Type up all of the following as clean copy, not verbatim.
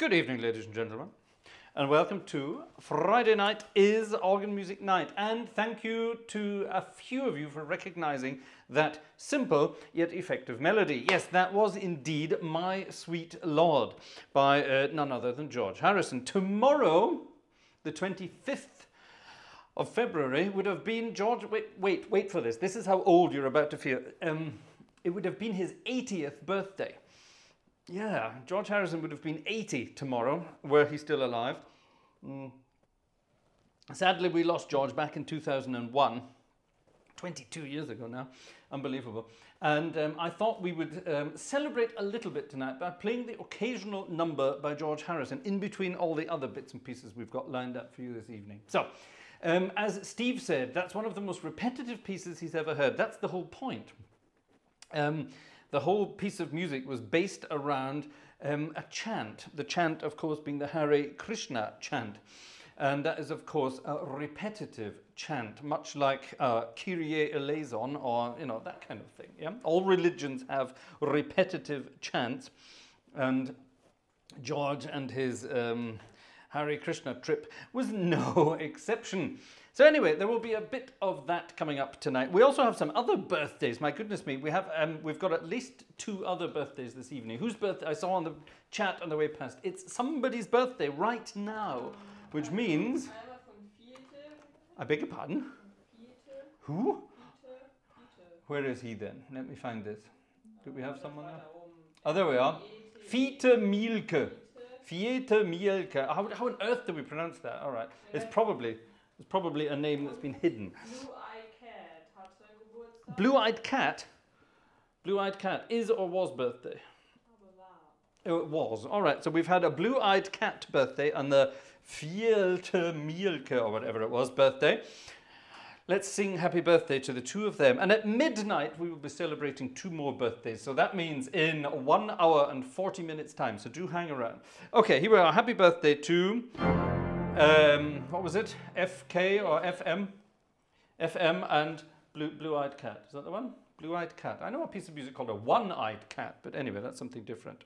Good evening, ladies and gentlemen, and welcome to Friday Night is Organ Music Night. And thank you to a few of you for recognizing that simple yet effective melody. Yes, that was indeed My Sweet Lord by none other than George Harrison. Tomorrow, the 25th of February, would have been George... Wait for this. This is how old you're about to feel. It would have been his 80th birthday. Yeah, George Harrison would have been 80 tomorrow, were he still alive. Sadly, we lost George back in 2001, 22 years ago now. Unbelievable. And I thought we would celebrate a little bit tonight by playing the occasional number by George Harrison in between all the other bits and pieces we've got lined up for you this evening. So, as Steve said, that's one of the most repetitive pieces he's ever heard. That's the whole point. The whole piece of music was based around a chant. The chant, of course, being the Hare Krishna chant. And that is, of course, a repetitive chant, much like Kyrie Eleison or, you know, that kind of thing. Yeah? All religions have repetitive chants. And George and his Hare Krishna trip was no exception. So anyway, there will be a bit of that coming up tonight. We also have some other birthdays. My goodness me, we have, we've got at least two other birthdays this evening. Whose birthday? I saw on the chat on the way past. It's somebody's birthday right now, which means... I beg your pardon? Who? Where is he then? Let me find this. Do we have someone there? Oh, there we are. Fiete Mielke. Fiete Mielke. How on earth do we pronounce that? All right. It's probably a name that's been hidden. Blue-eyed cat? Blue-eyed cat is or was birthday? Oh, it was. All right, so we've had a blue-eyed cat birthday and the Fiete Mielke, or whatever it was, birthday. Let's sing happy birthday to the two of them. And at midnight, we will be celebrating two more birthdays. So that means in 1 hour and 40 minutes time. So do hang around. Okay, here we are. Happy birthday to... what was it? FK or FM? FM and Blue-Eyed Cat. Is that the one? Blue-Eyed Cat. I know a piece of music called a One-Eyed Cat, but anyway, that's something different.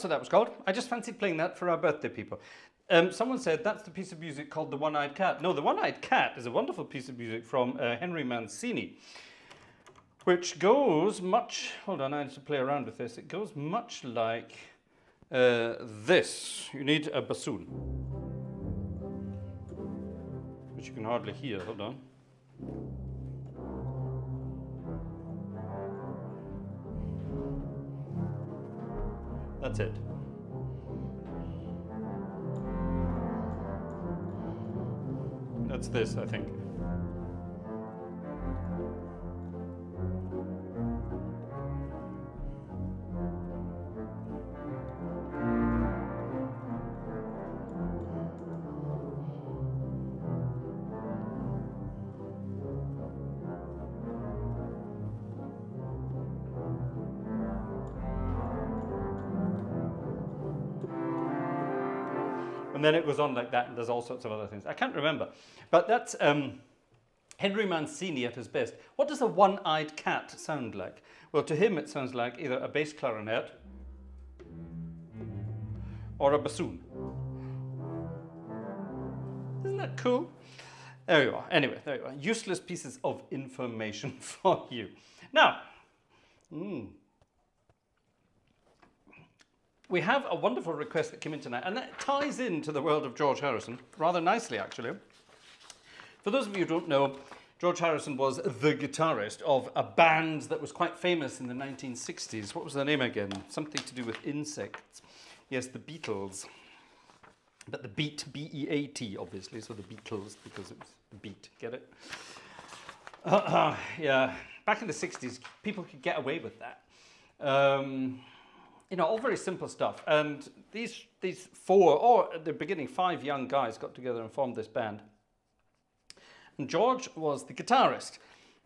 that's what that was called. I just fancied playing that for our birthday people. Someone said, that's the piece of music called The One-Eyed Cat. No, The One-Eyed Cat is a wonderful piece of music from Henry Mancini, which goes much, hold on, I need to play around with this. It goes much like this. You need a bassoon, which you can hardly hear, hold on. That's it. That's this, I think. And then it goes on like that, and there's all sorts of other things. I can't remember, but that's Henry Mancini at his best. What does a one-eyed cat sound like? Well, to him it sounds like either a bass clarinet or a bassoon. Isn't that cool? There you are. Anyway, there you are. Useless pieces of information for you. Now, we have a wonderful request that came in tonight, and that ties into the world of George Harrison rather nicely, actually. For those of you who don't know, George Harrison was the guitarist of a band that was quite famous in the 1960s. What was their name again? Something to do with insects. Yes, the Beatles. But the Beat, B-E-A-T, obviously, so the Beatles, because it was the beat, get it? Yeah, back in the 60s, people could get away with that. You know, all very simple stuff. And these four, or at the beginning, five young guys got together and formed this band. And George was the guitarist,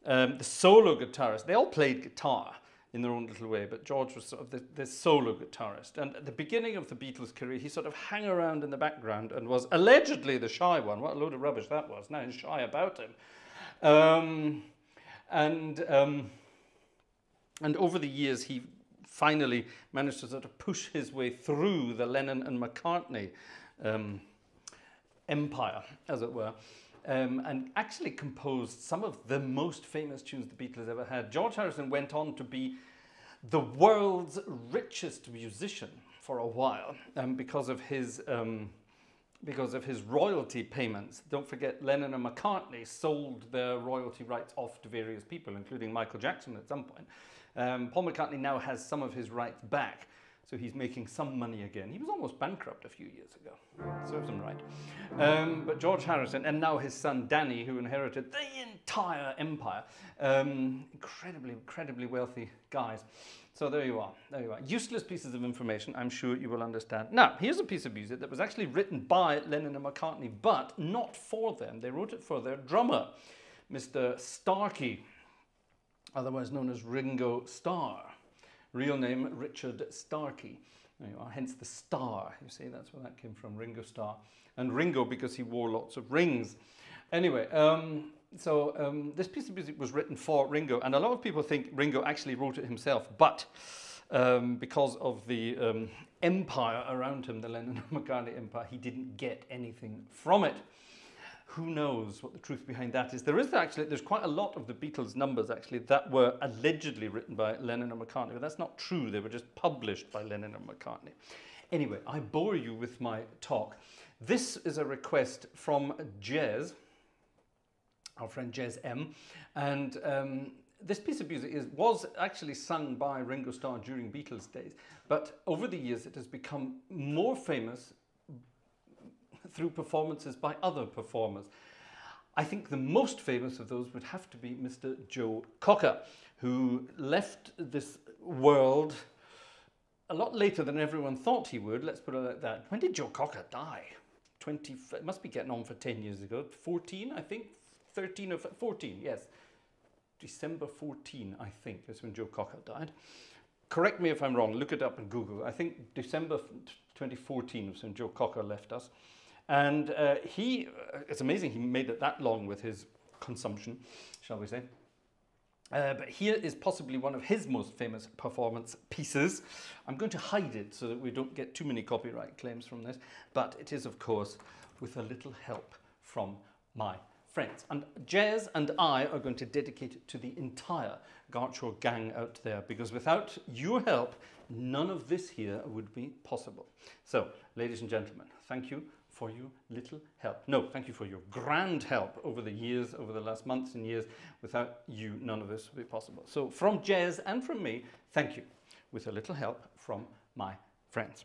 the solo guitarist. They all played guitar in their own little way, but George was sort of the solo guitarist. And at the beginning of the Beatles' career, he sort of hung around in the background and was allegedly the shy one. What a load of rubbish that was. Now he's shy about him. And over the years, he finally managed to sort of push his way through the Lennon and McCartney empire, as it were, and actually composed some of the most famous tunes the Beatles ever had. George Harrison went on to be the world's richest musician for a while because of his royalty payments. Don't forget, Lennon and McCartney sold their royalty rights off to various people, including Michael Jackson at some point. Paul McCartney now has some of his rights back, so he's making some money again. He was almost bankrupt a few years ago. Serves him right. But George Harrison, and now his son Danny, who inherited the entire empire. Incredibly, incredibly wealthy guys. So there you are, there you are. Useless pieces of information, I'm sure you will understand. Now, here's a piece of music that was actually written by Lennon and McCartney, but not for them. They wrote it for their drummer, Mr. Starkey, otherwise known as Ringo Starr. Real name, Richard Starkey. There you are, hence the star. You see, that's where that came from, Ringo Starr. And Ringo because he wore lots of rings. Anyway, this piece of music was written for Ringo, and a lot of people think Ringo actually wrote it himself, but because of the empire around him, the Lennon and McCartney empire, he didn't get anything from it. Who knows what the truth behind that is? There is actually, there's quite a lot of the Beatles' numbers actually that were allegedly written by Lennon and McCartney, but that's not true. They were just published by Lennon and McCartney. Anyway, I bore you with my talk. This is a request from Jez, our friend Jez M, and this piece of music was actually sung by Ringo Starr during Beatles days, but over the years it has become more famous through performances by other performers. I think the most famous of those would have to be Mr. Joe Cocker, who left this world a lot later than everyone thought he would, let's put it like that. When did Joe Cocker die? It must be getting on for 10 years ago, 14 I think, 13 or 14, yes. December 14, I think, is when Joe Cocker died. Correct me if I'm wrong, look it up and Google. I think December 2014 was when Joe Cocker left us. And it's amazing he made it that long with his consumption, shall we say. But here is possibly one of his most famous performance pieces. I'm going to hide it so that we don't get too many copyright claims from this, but it is, of course, with a little help from my friends. And Jez and I are going to dedicate it to the entire Gartshore gang out there, because without your help, none of this here would be possible. So, ladies and gentlemen, thank you for your little help. No, thank you for your grand help over the years, over the last months and years. Without you, none of this would be possible. So from Jez and from me, thank you, with a little help from my friends.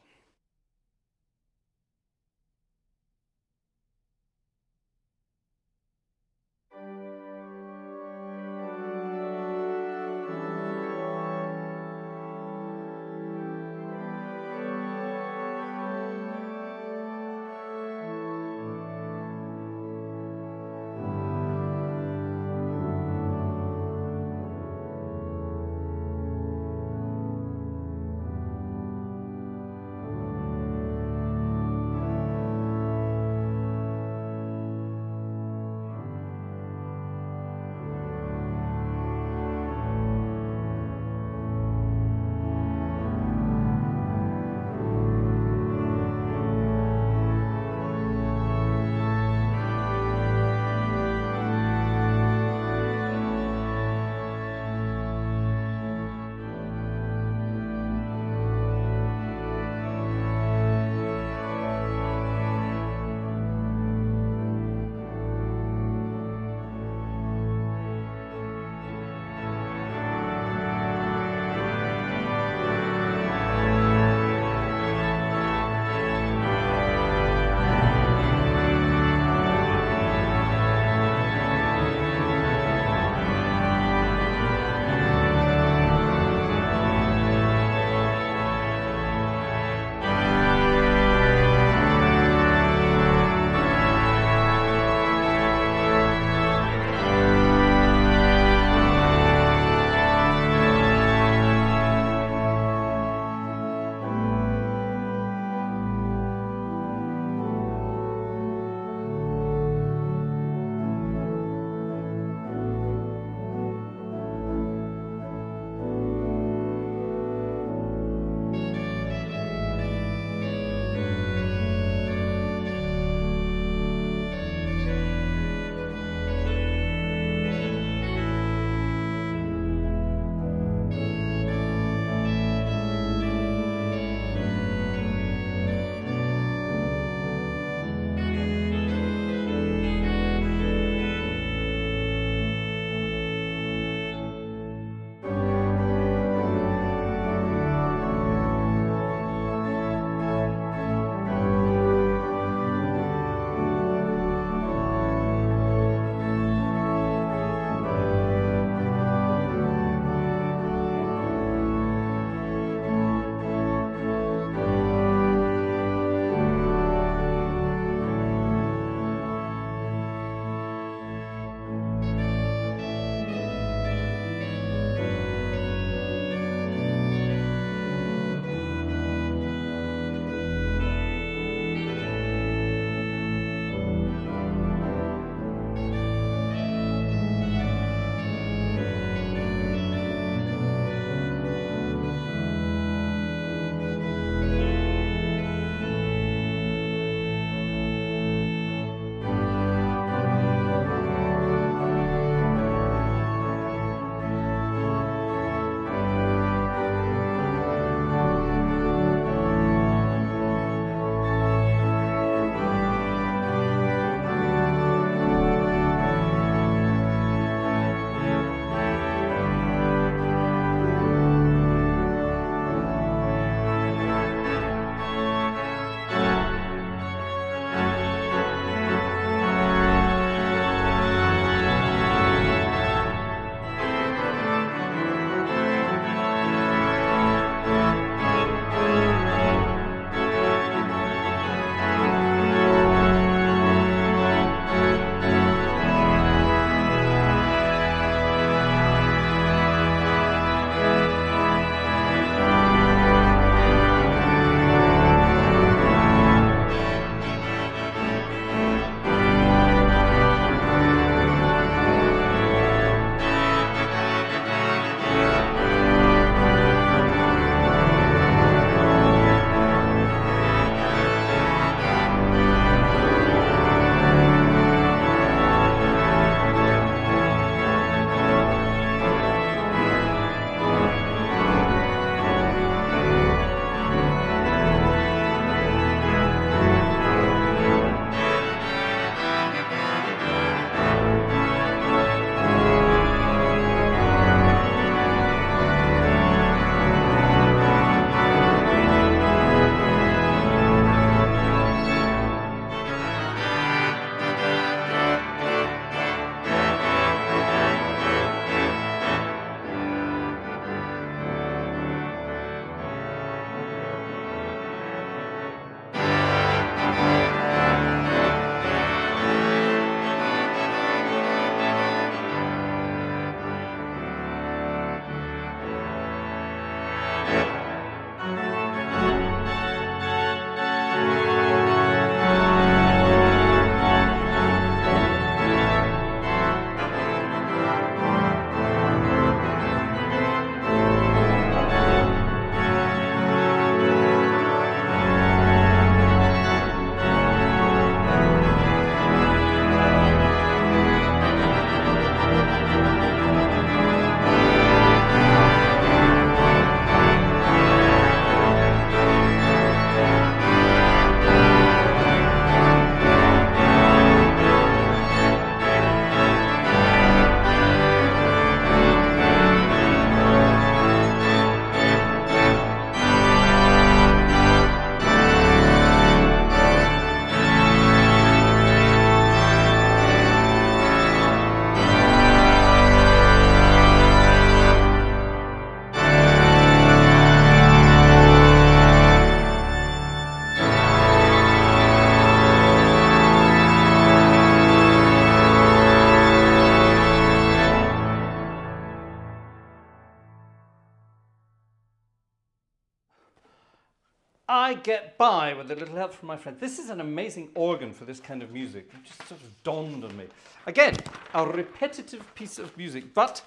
I get by with a little help from my friends. This is an amazing organ for this kind of music. It just sort of dawned on me. Again, a repetitive piece of music, but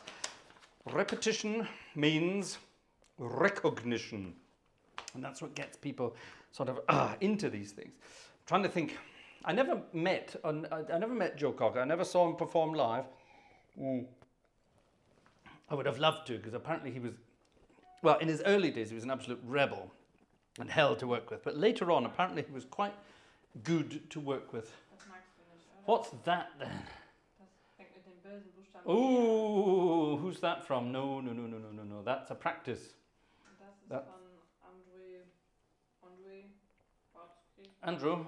repetition means recognition. And that's what gets people sort of into these things. I'm trying to think. I never met Joe Cocker. I never saw him perform live. Mm. I would have loved to, because apparently he was, well, in his early days, he was an absolute rebel and hell to work with. But later on, apparently he was quite good to work with. What's that then? Oh, who's that from? No. That's a practice. That's Andrew.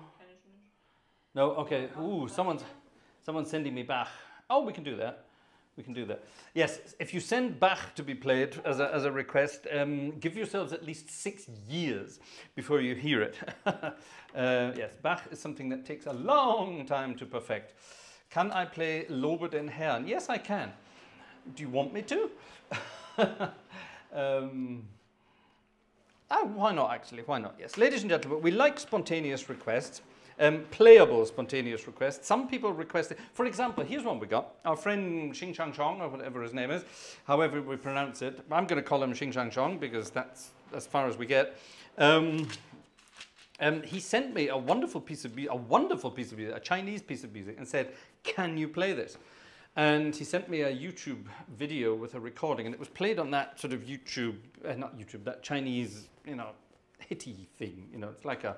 No, okay. Ooh, someone's sending me Bach. Oh, we can do that. We can do that. Yes, if you send Bach to be played as a request, give yourselves at least 6 years before you hear it. Yes, Bach is something that takes a long time to perfect. Can I play Lobet den Herrn? Yes, I can. Do you want me to? Why not, actually? Why not? Yes. Ladies and gentlemen, we like spontaneous requests. Playable spontaneous requests. Some people request it. For example, here's one we got. Our friend Xing-Chang-Chong, or whatever his name is, however we pronounce it. I'm going to call him Xing-Chang-Chong because that's as far as we get. He sent me a Chinese piece of music, and said, "Can you play this?" And he sent me a YouTube video with a recording, and it was played on that sort of YouTube, that Chinese, hitty thing. It's like a,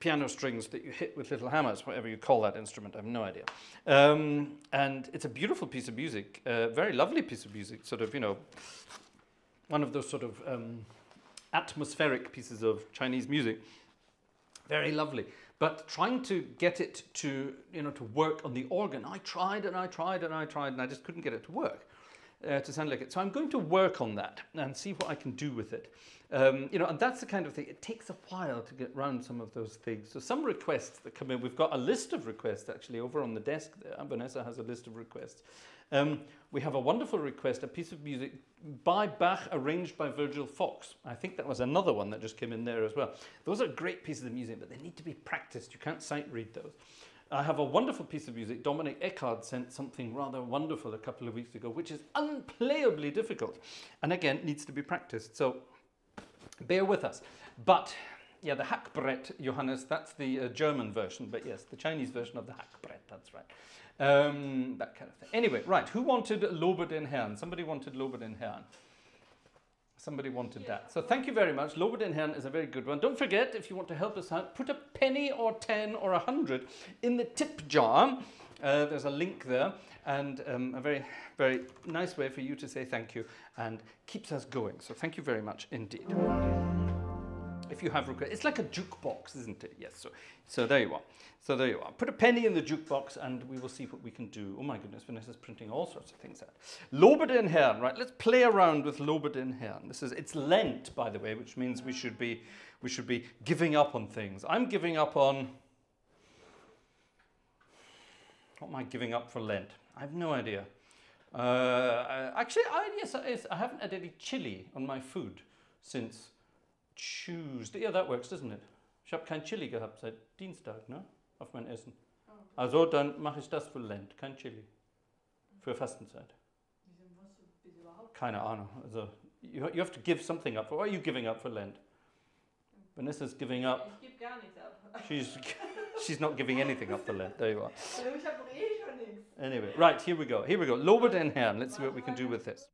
piano strings that you hit with little hammers, whatever you call that instrument, I have no idea. And it's a beautiful piece of music, very lovely piece of music, sort of, one of those sort of atmospheric pieces of Chinese music. Very lovely. But trying to get it to, to work on the organ, I tried and I just couldn't get it to work. To sound like it. So I'm going to work on that and see what I can do with it. And that's the kind of thing. It takes a while to get round some of those things. So some requests that come in, we've got a list of requests actually over on the desk there. Vanessa has a list of requests. We have a wonderful request, a piece of music by Bach arranged by Virgil Fox. I think that was another one that just came in there as well. Those are great pieces of music, but they need to be practiced. You can't sight read those. I have a wonderful piece of music. Dominic Eckhard sent something rather wonderful a couple of weeks ago, which is unplayably difficult. And again, needs to be practiced. So bear with us. But yeah, the Hackbrett, Johannes, that's the German version. But yes, the Chinese version of the Hackbrett, that's right. That kind of thing. Anyway, right, who wanted Lobet den Herrn? Somebody wanted Lobet den Herrn. Somebody wanted that. So thank you very much. Lobet den Herrn is a very good one. Don't forget, if you want to help us out, put a penny or 10 or 100 in the tip jar. There's a link there, and a very, very nice way for you to say thank you, and keeps us going. So thank you very much indeed. If you have requests, it's like a jukebox, isn't it? Yes. So there you are. So there you are. Put a penny in the jukebox, and we will see what we can do. Oh my goodness, Vanessa's printing all sorts of things out. Lobet den Herrn, right? Let's play around with Lobet den Herrn. It's Lent, by the way, which means we should be giving up on things. I'm giving up on. What am I giving up for Lent? I have no idea. I haven't had any chili on my food since Tuesday. Yeah, that works, doesn't it? Ich habe kein Chili gehabt seit Dienstag, ne? Auf mein Essen. Also dann mache ich das für Lent, kein Chili. Für Fastenzeit. Keine Ahnung. Also, you have to give something up. What are you giving up for Lent? Vanessa's giving up. Ich gebe gar nichts ab. She's not giving anything up for Lent. There you are. Anyway, right, here we go. Here we go. Lobet den Herrn. Let's see what we can do with this.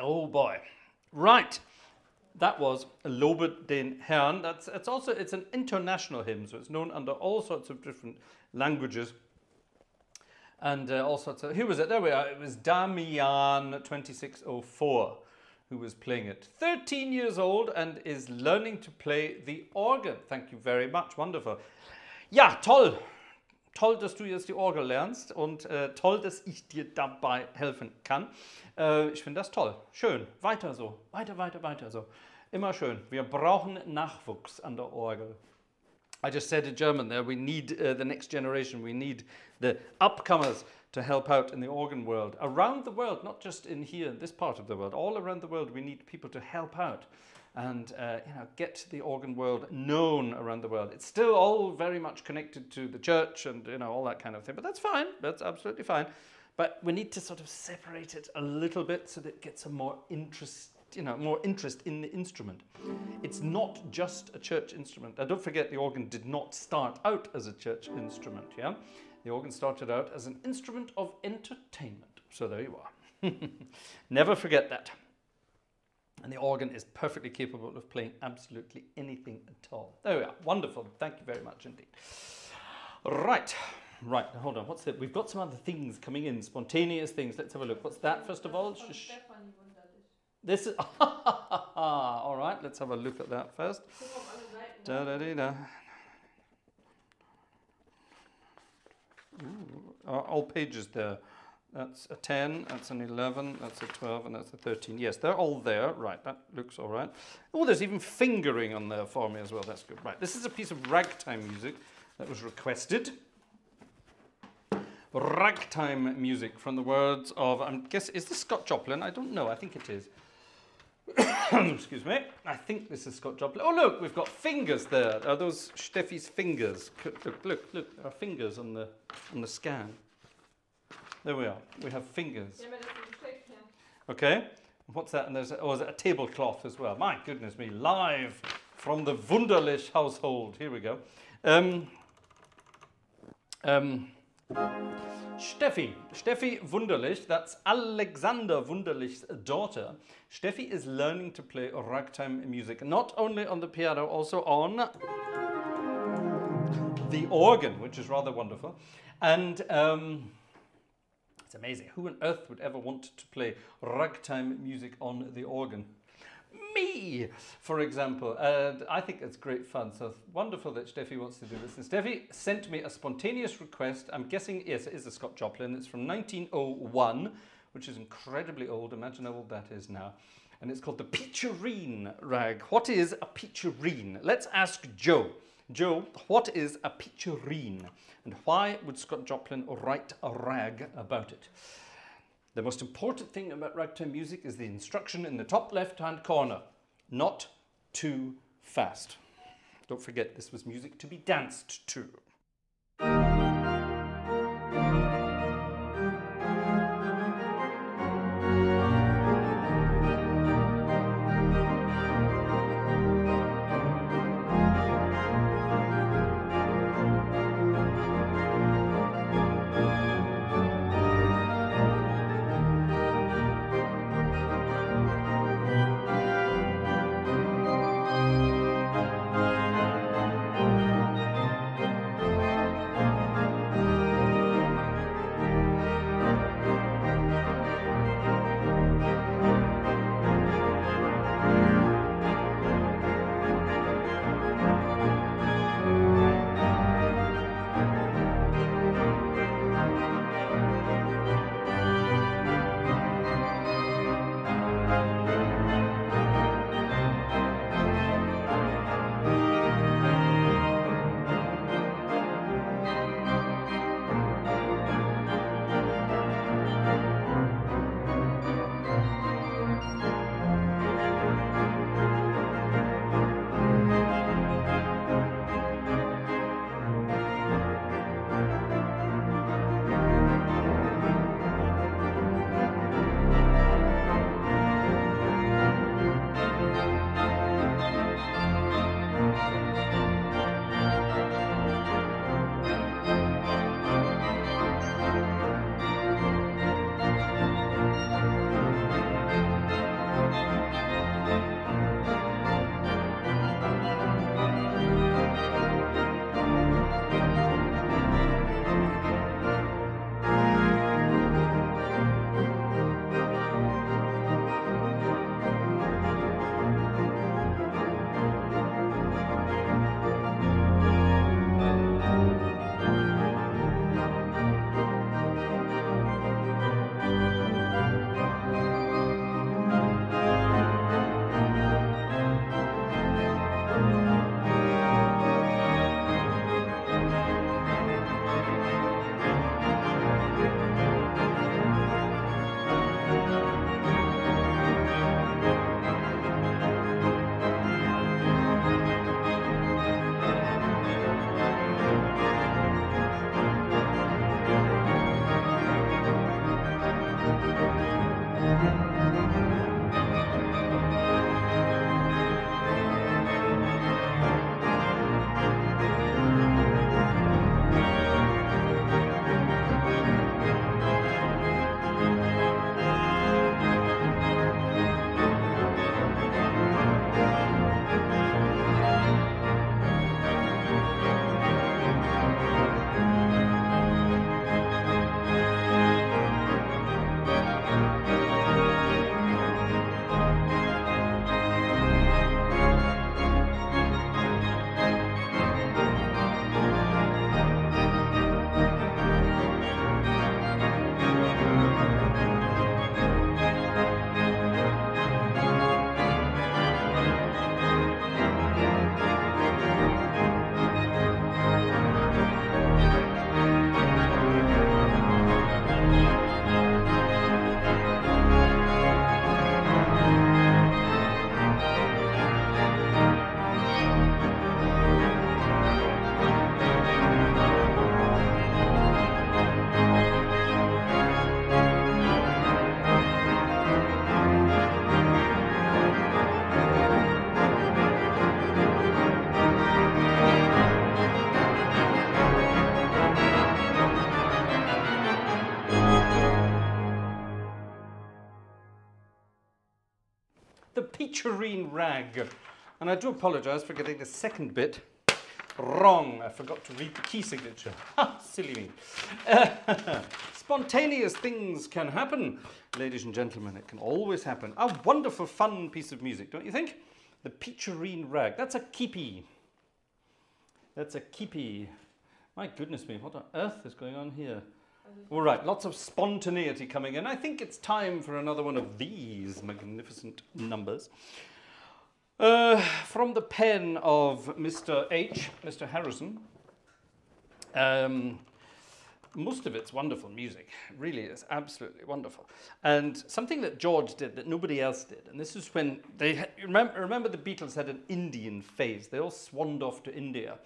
Oh boy. Right. That was Lobet den Herrn. It's an international hymn, so it's known under all sorts of different languages. And all sorts of, who was it? There we are. It was Damian2604 who was playing it. 13 years old and is learning to play the organ. Thank you very much. Wonderful. Ja, toll. Toll, dass du jetzt die Orgel lernst und toll, dass ich dir dabei helfen kann. Ich finde das toll. Schön. Weiter so. Weiter so. Immer schön. Wir brauchen Nachwuchs an der Orgel. I just said in German there, we need the next generation. We need the upcomers to help out in the organ world. Around the world, not just in here, in this part of the world. All around the world, we need people to help out and you know, get the organ world known around the world. It's still all very much connected to the church and you know all that kind of thing, but that's fine. That's absolutely fine. But we need to sort of separate it a little bit so that it gets a more interest, you know, more interest in the instrument. It's not just a church instrument. Now, don't forget the organ did not start out as a church instrument, yeah? The organ started out as an instrument of entertainment. So there you are. Never forget that. And the organ is perfectly capable of playing absolutely anything at all. There we are. Wonderful. Thank you very much indeed. Right. Right. Now, hold on. What's that? We've got some other things coming in. Spontaneous things. Let's have a look. What's that, first of all? This is... all right. Let's have a look at that first. Da, da, da, da. Ooh, all pages there. That's a 10, that's an 11, that's a 12, and that's a 13. Yes, they're all there. Right, that looks all right. Oh, there's even fingering on there for me as well. That's good. Right, this is a piece of ragtime music that was requested. Ragtime music from the words of, I guess, is this Scott Joplin? I don't know. I think it is. Excuse me. I think this is Scott Joplin. Oh, look, we've got fingers there. Are those Steffi's fingers? Look, look, look. There are fingers on the scan. There we are. We have fingers. Okay. What's that? And there's a, oh, is it a tablecloth as well? My goodness me. Live from the Wunderlich household. Here we go. Steffi Wunderlich, that's Alexander Wunderlich's daughter. Steffi is learning to play ragtime music, not only on the piano, also on the organ, which is rather wonderful. And... it's amazing. Who on earth would ever want to play ragtime music on the organ? Me, for example. And I think it's great fun. So wonderful that Steffi wants to do this. And Steffi sent me a spontaneous request. I'm guessing, yes, it is a Scott Joplin. It's from 1901, which is incredibly old. Imagine how old that is now. And it's called the Peacherine Rag. What is a peacherine? Let's ask Joe. Joe, what is a peacherine? And why would Scott Joplin write a rag about it? The most important thing about ragtime music is the instruction in the top left-hand corner. Not too fast. Don't forget, this was music to be danced to. the Peacherine Rag. And I do apologise for getting the second bit wrong. I forgot to read the key signature. Ha, silly me. Spontaneous things can happen. Ladies and gentlemen, it can always happen. A wonderful, fun piece of music, don't you think? The Peacherine Rag. That's a keepie. That's a keepie. My goodness me, what on earth is going on here? All right, lots of spontaneity coming in. I think it's time for another one of these magnificent numbers. From the pen of Mr. H, Mr. Harrison. Most of it's wonderful music. It really is absolutely wonderful. And something that George did that nobody else did, and this is when they had, remember the Beatles had an Indian phase. They all swanned off to India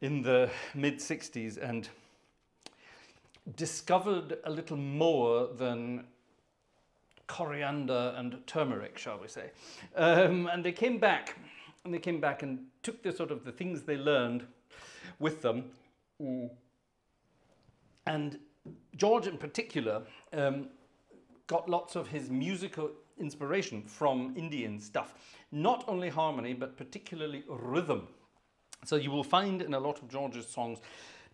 in the mid-60s and discovered a little more than coriander and turmeric, shall we say. And they came back, and took the sort of the things they learned with them. And George in particular got lots of his musical inspiration from Indian stuff. Not only harmony, but particularly rhythm. So you will find in a lot of George's songs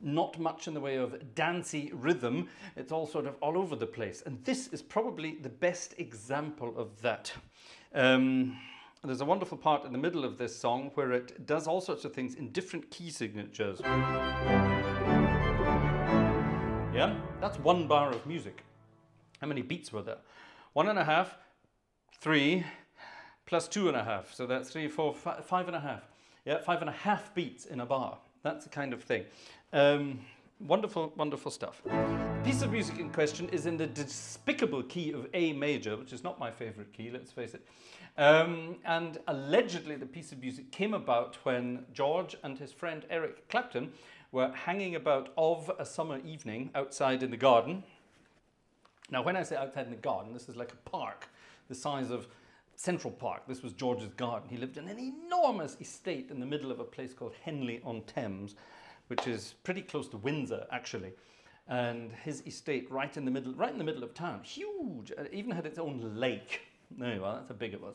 not much in the way of dancey rhythm. It's all sort of all over the place. And this is probably the best example of that. There's a wonderful part in the middle of this song where it does all sorts of things in different key signatures. Yeah, that's one bar of music. How many beats were there? 1.5, 3, plus 2.5. So that's 3, 4, 5.5. Yeah, 5.5 beats in a bar. That's the kind of thing. Wonderful, wonderful stuff. The piece of music in question is in the despicable key of A major, which is not my favorite key, let's face it. And allegedly the piece of music came about when George and his friend Eric Clapton were hanging about of a summer evening outside in the garden. Now, when I say outside in the garden, this is like a park the size of Central Park. This was George's garden. He lived in an enormous estate in the middle of a place called Henley-on-Thames, which is pretty close to Windsor, actually. And his estate right in the middle of town, huge. It even had its own lake. There you are, that's how big it was.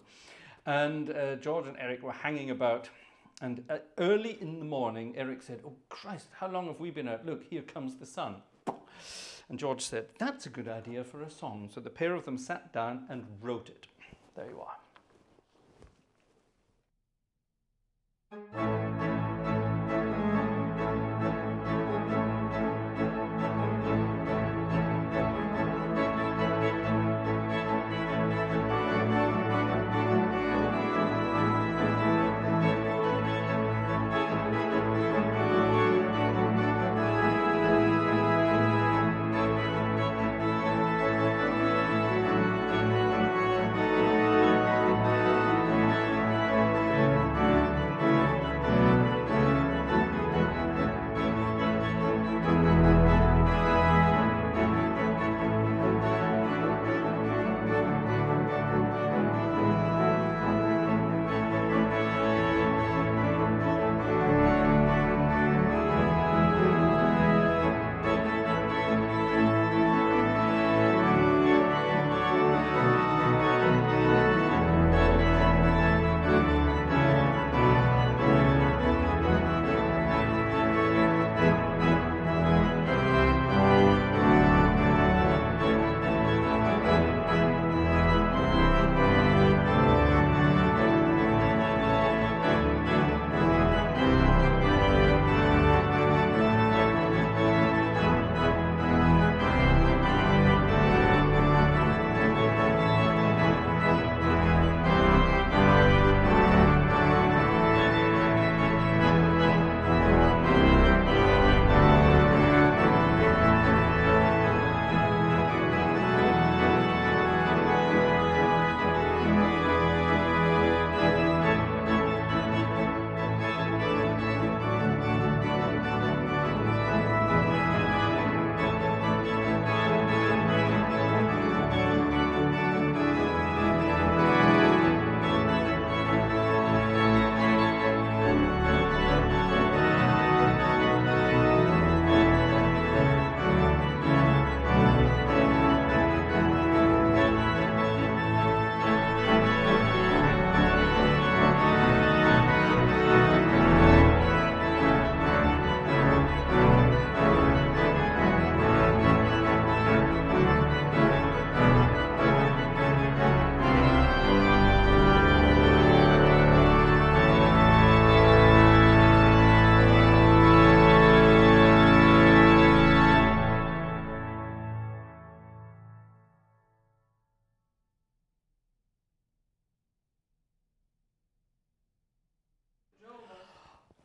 And George and Eric were hanging about, and early in the morning, Eric said, "Oh Christ, how long have we been out? Look, here comes the sun." And George said, "That's a good idea for a song." So the pair of them sat down and wrote it. There you are.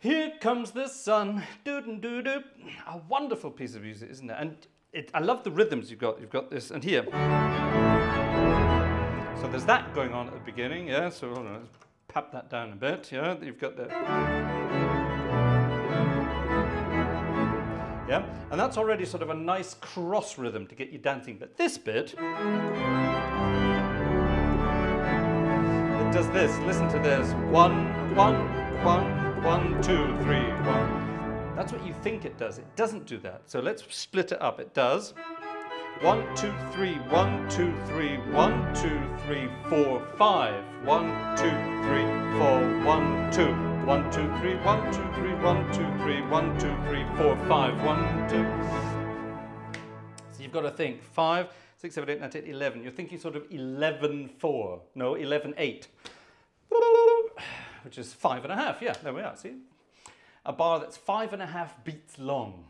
Here Comes the Sun, doo-doo-doo-doo. A wonderful piece of music, isn't it? And I love the rhythms you've got. You've got this, and here. So there's that going on at the beginning, yeah? So hold on, let's pap that down a bit, yeah? You've got the... Yeah, and that's already sort of a nice cross rhythm to get you dancing. But this bit... It does this, listen to this. One, one, one, one, two, 3, 1. That's what you think it does. It doesn't do that. So let's split it up. It does 1, 2, 3, 1, 2, 3, 1, 2, 3, 4, 5. 1, 2, 3, 4, 1, 2. 1, 2, 3, 1, 2, 3, 1, 2, 3, 1, 2, 3, 1, 2, 3, 4, 5, 1, 2. So you've got to think 5, 6, 7, 8, 9, 10, 11. You're thinking sort of 11/4. No, 11/8. Which is 5.5. Yeah, there we are. See? A bar that's 5.5 beats long.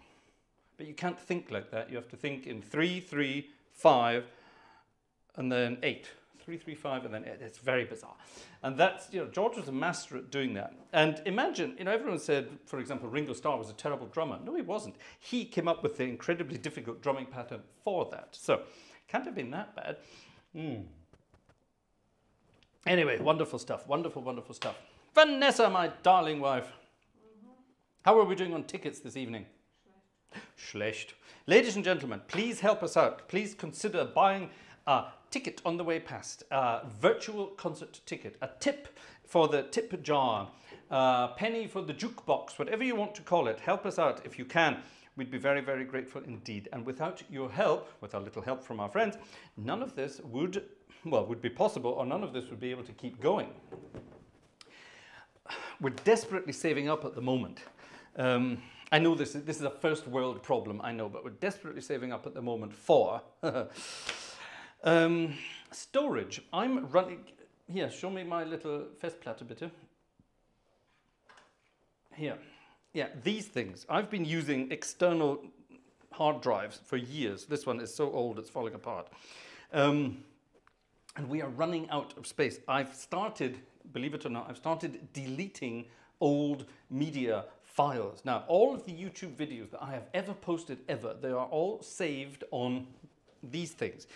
But you can't think like that. You have to think in 3, 3, 5, and then 8. 3, 3, 5, and then 8. It's very bizarre. And that's, you know, George was a master at doing that. And imagine, you know, everyone said, for example, Ringo Starr was a terrible drummer. No, he wasn't. He came up with the incredibly difficult drumming pattern for that. So, can't have been that bad. Anyway, wonderful stuff. Wonderful, wonderful stuff. Vanessa, my darling wife. How are we doing on tickets this evening? Schlecht. Ladies and gentlemen, please help us out. Please consider buying a ticket on the way past, a virtual concert ticket, a tip for the tip jar, a penny for the jukebox, whatever you want to call it. Help us out if you can. We'd be very, very grateful indeed. And without your help, with a little help from our friends, none of this would, well, would be possible, or none of this would be able to keep going. We're desperately saving up at the moment. I know this is a first world problem, I know, but we're desperately saving up at the moment for storage. I'm running, here, show me my little Festplatte bitte. Here, yeah, these things. I've been using external hard drives for years. This one is so old it's falling apart. And we are running out of space. I've started, believe it or not, I've started deleting old media files. Now, all of the YouTube videos that I have ever posted ever, they are all saved on these things.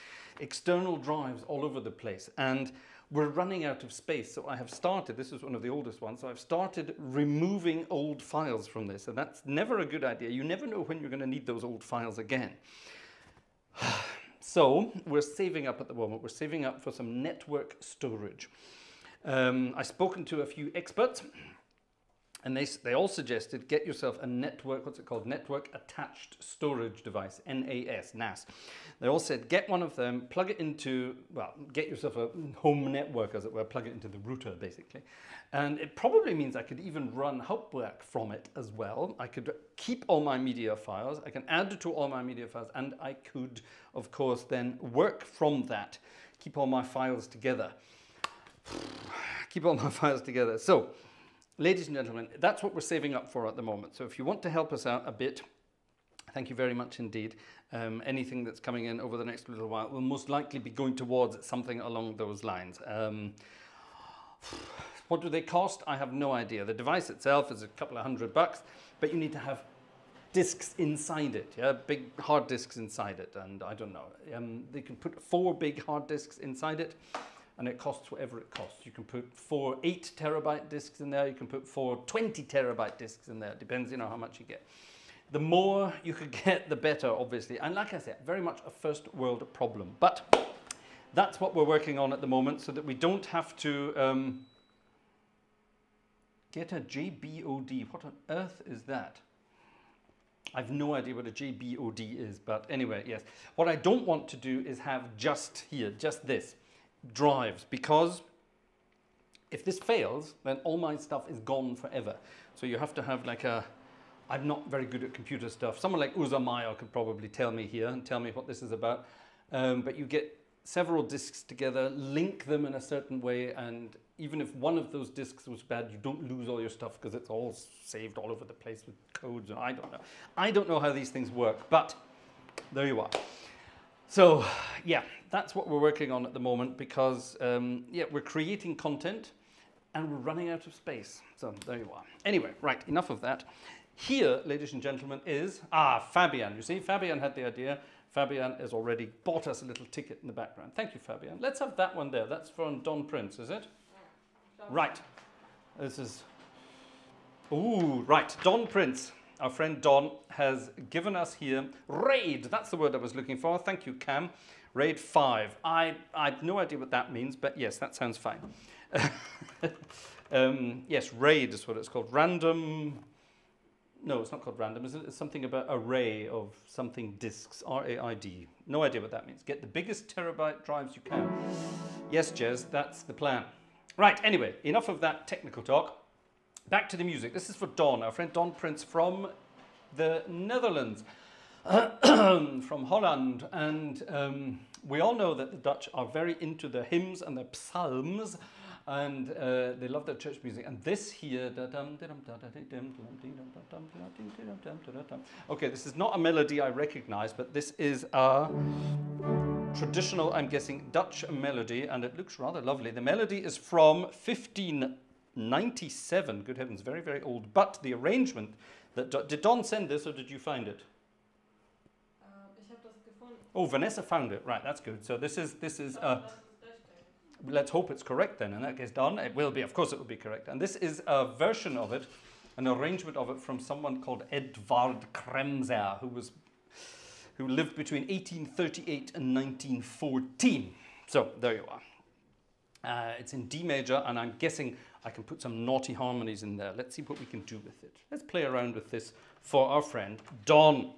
External drives all over the place. And we're running out of space. So I have started, this is one of the oldest ones, so I've started removing old files from this. And that's never a good idea. You never know when you're going to need those old files again. So we're saving up at the moment. We're saving up for some network storage. I've spoken to a few experts. And they all suggested get yourself a network, what's it called? Network Attached Storage Device, NAS. They all said get one of them, plug it into, well, get yourself a home network, as it were, plug it into the router, basically. And it probably means I could even run Hauptwerk from it as well. I could keep all my media files, I can add to all my media files, and I could, of course, then work from that, keep all my files together. Keep all my files together. So, ladies and gentlemen, that's what we're saving up for at the moment. So if you want to help us out a bit, thank you very much indeed. Anything that's coming in over the next little while will most likely be going towards something along those lines. What do they cost? I have no idea. The device itself is a couple of $100 bucks, but you need to have discs inside it, yeah, big hard discs inside it. And I don't know, they can put 4 big hard discs inside it. And it costs whatever it costs. You can put 4 8-terabyte discs in there. You can put 4 20-terabyte discs in there. It depends, you know, how much you get. The more you could get, the better, obviously. And like I said, very much a first world problem. But that's what we're working on at the moment, so that we don't have to get a JBOD. What on earth is that? I've no idea what a JBOD is, but anyway, yes. What I don't want to do is have just here, just this. Drives, because if this fails, then all my stuff is gone forever. So you have to have like a, I'm not very good at computer stuff. Someone like Uzamaya could probably tell me here and tell me what this is about. But you get several discs together, link them in a certain way, and even if one of those discs was bad, you don't lose all your stuff because it's all saved all over the place with codes. And I don't know. I don't know how these things work, but there you are. So, yeah, that's what we're working on at the moment because, yeah, we're creating content and we're running out of space. So there you are. Anyway, right, enough of that. Here, ladies and gentlemen, is, Fabian. You see, Fabian had the idea. Fabian has already bought us a little ticket in the background. Thank you, Fabian. Let's have that one there. That's from Don Prince, is it? Yeah. Right. This is, ooh, right, Don Prince. Our friend Don has given us here RAID. That's the word I was looking for. Thank you, Cam. RAID 5. I have no idea what that means, but yes, that sounds fine. Yes, RAID is what it's called. Random. No, it's not called random. Isn't it? It's something about array of something disks. RAID. No idea what that means. Get the biggest terabyte drives you can. Yes, Jez, that's the plan. Right, anyway, enough of that technical talk. Back to the music. This is for Don, our friend Don Prince from the Netherlands, from Holland. And we all know that the Dutch are very into their hymns and their psalms, and they love their church music. And this here, okay, this is not a melody I recognize, but this is a traditional, I'm guessing, Dutch melody, and it looks rather lovely. The melody is from 1597, good heavens, very, very old. But the arrangement that did Don send this, or did you find it? Oh, Vanessa found it. Right, that's good. So this is let's hope it's correct then. In that case, Don, it will be. Of course, it will be correct. And this is a version of it, an arrangement of it from someone called Edvard Kremser, who lived between 1838 and 1914. So there you are. It's in D major, and I'm guessing I can put some naughty harmonies in there. Let's see what we can do with it. Let's play around with this for our friend Don.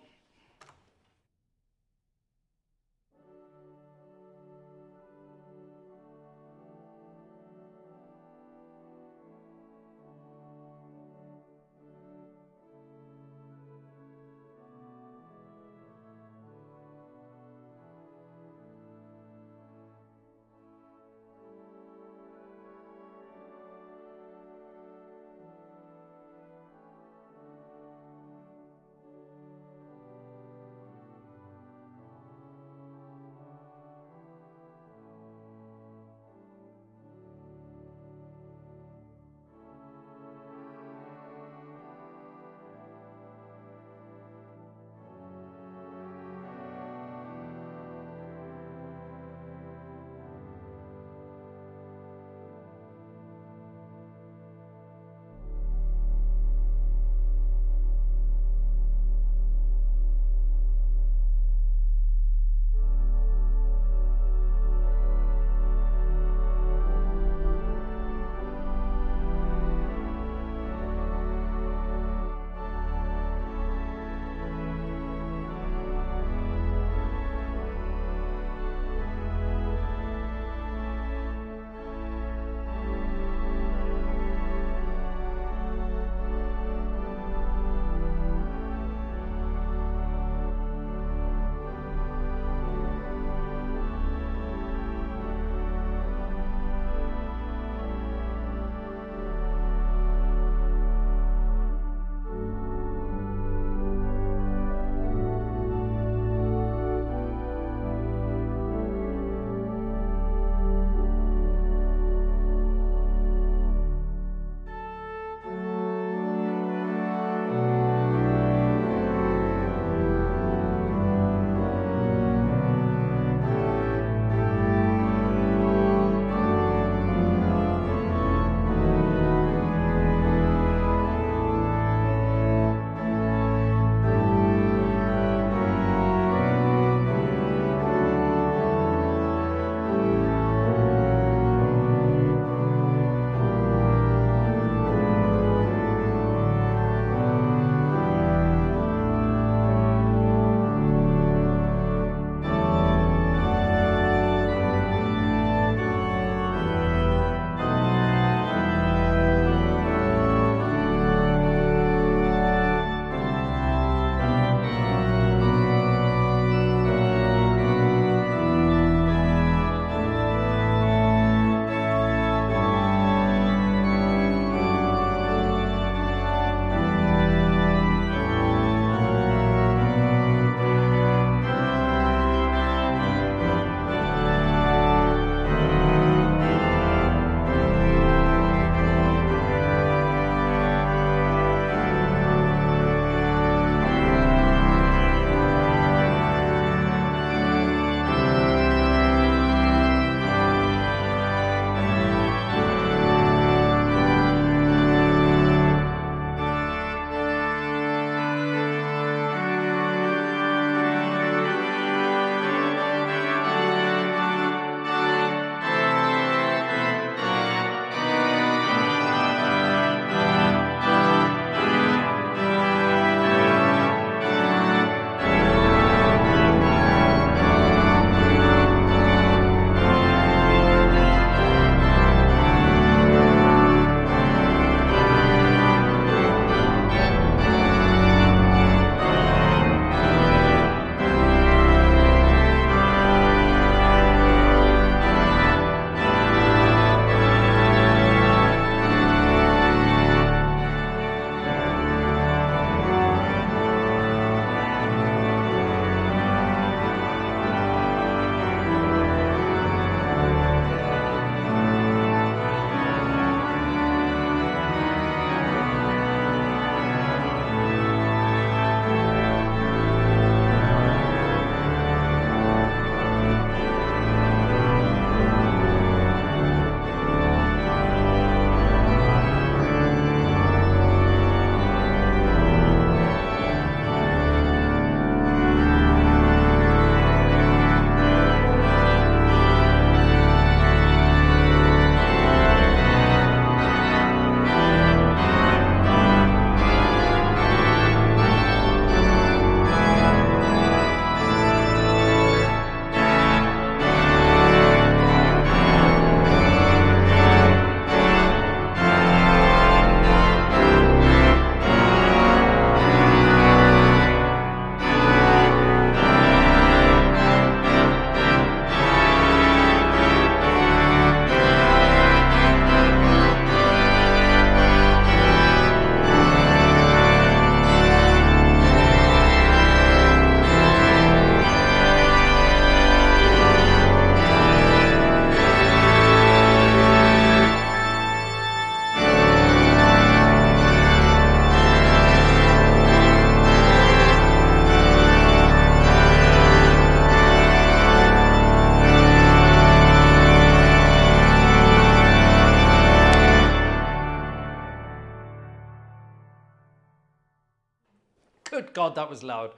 God, that was loud.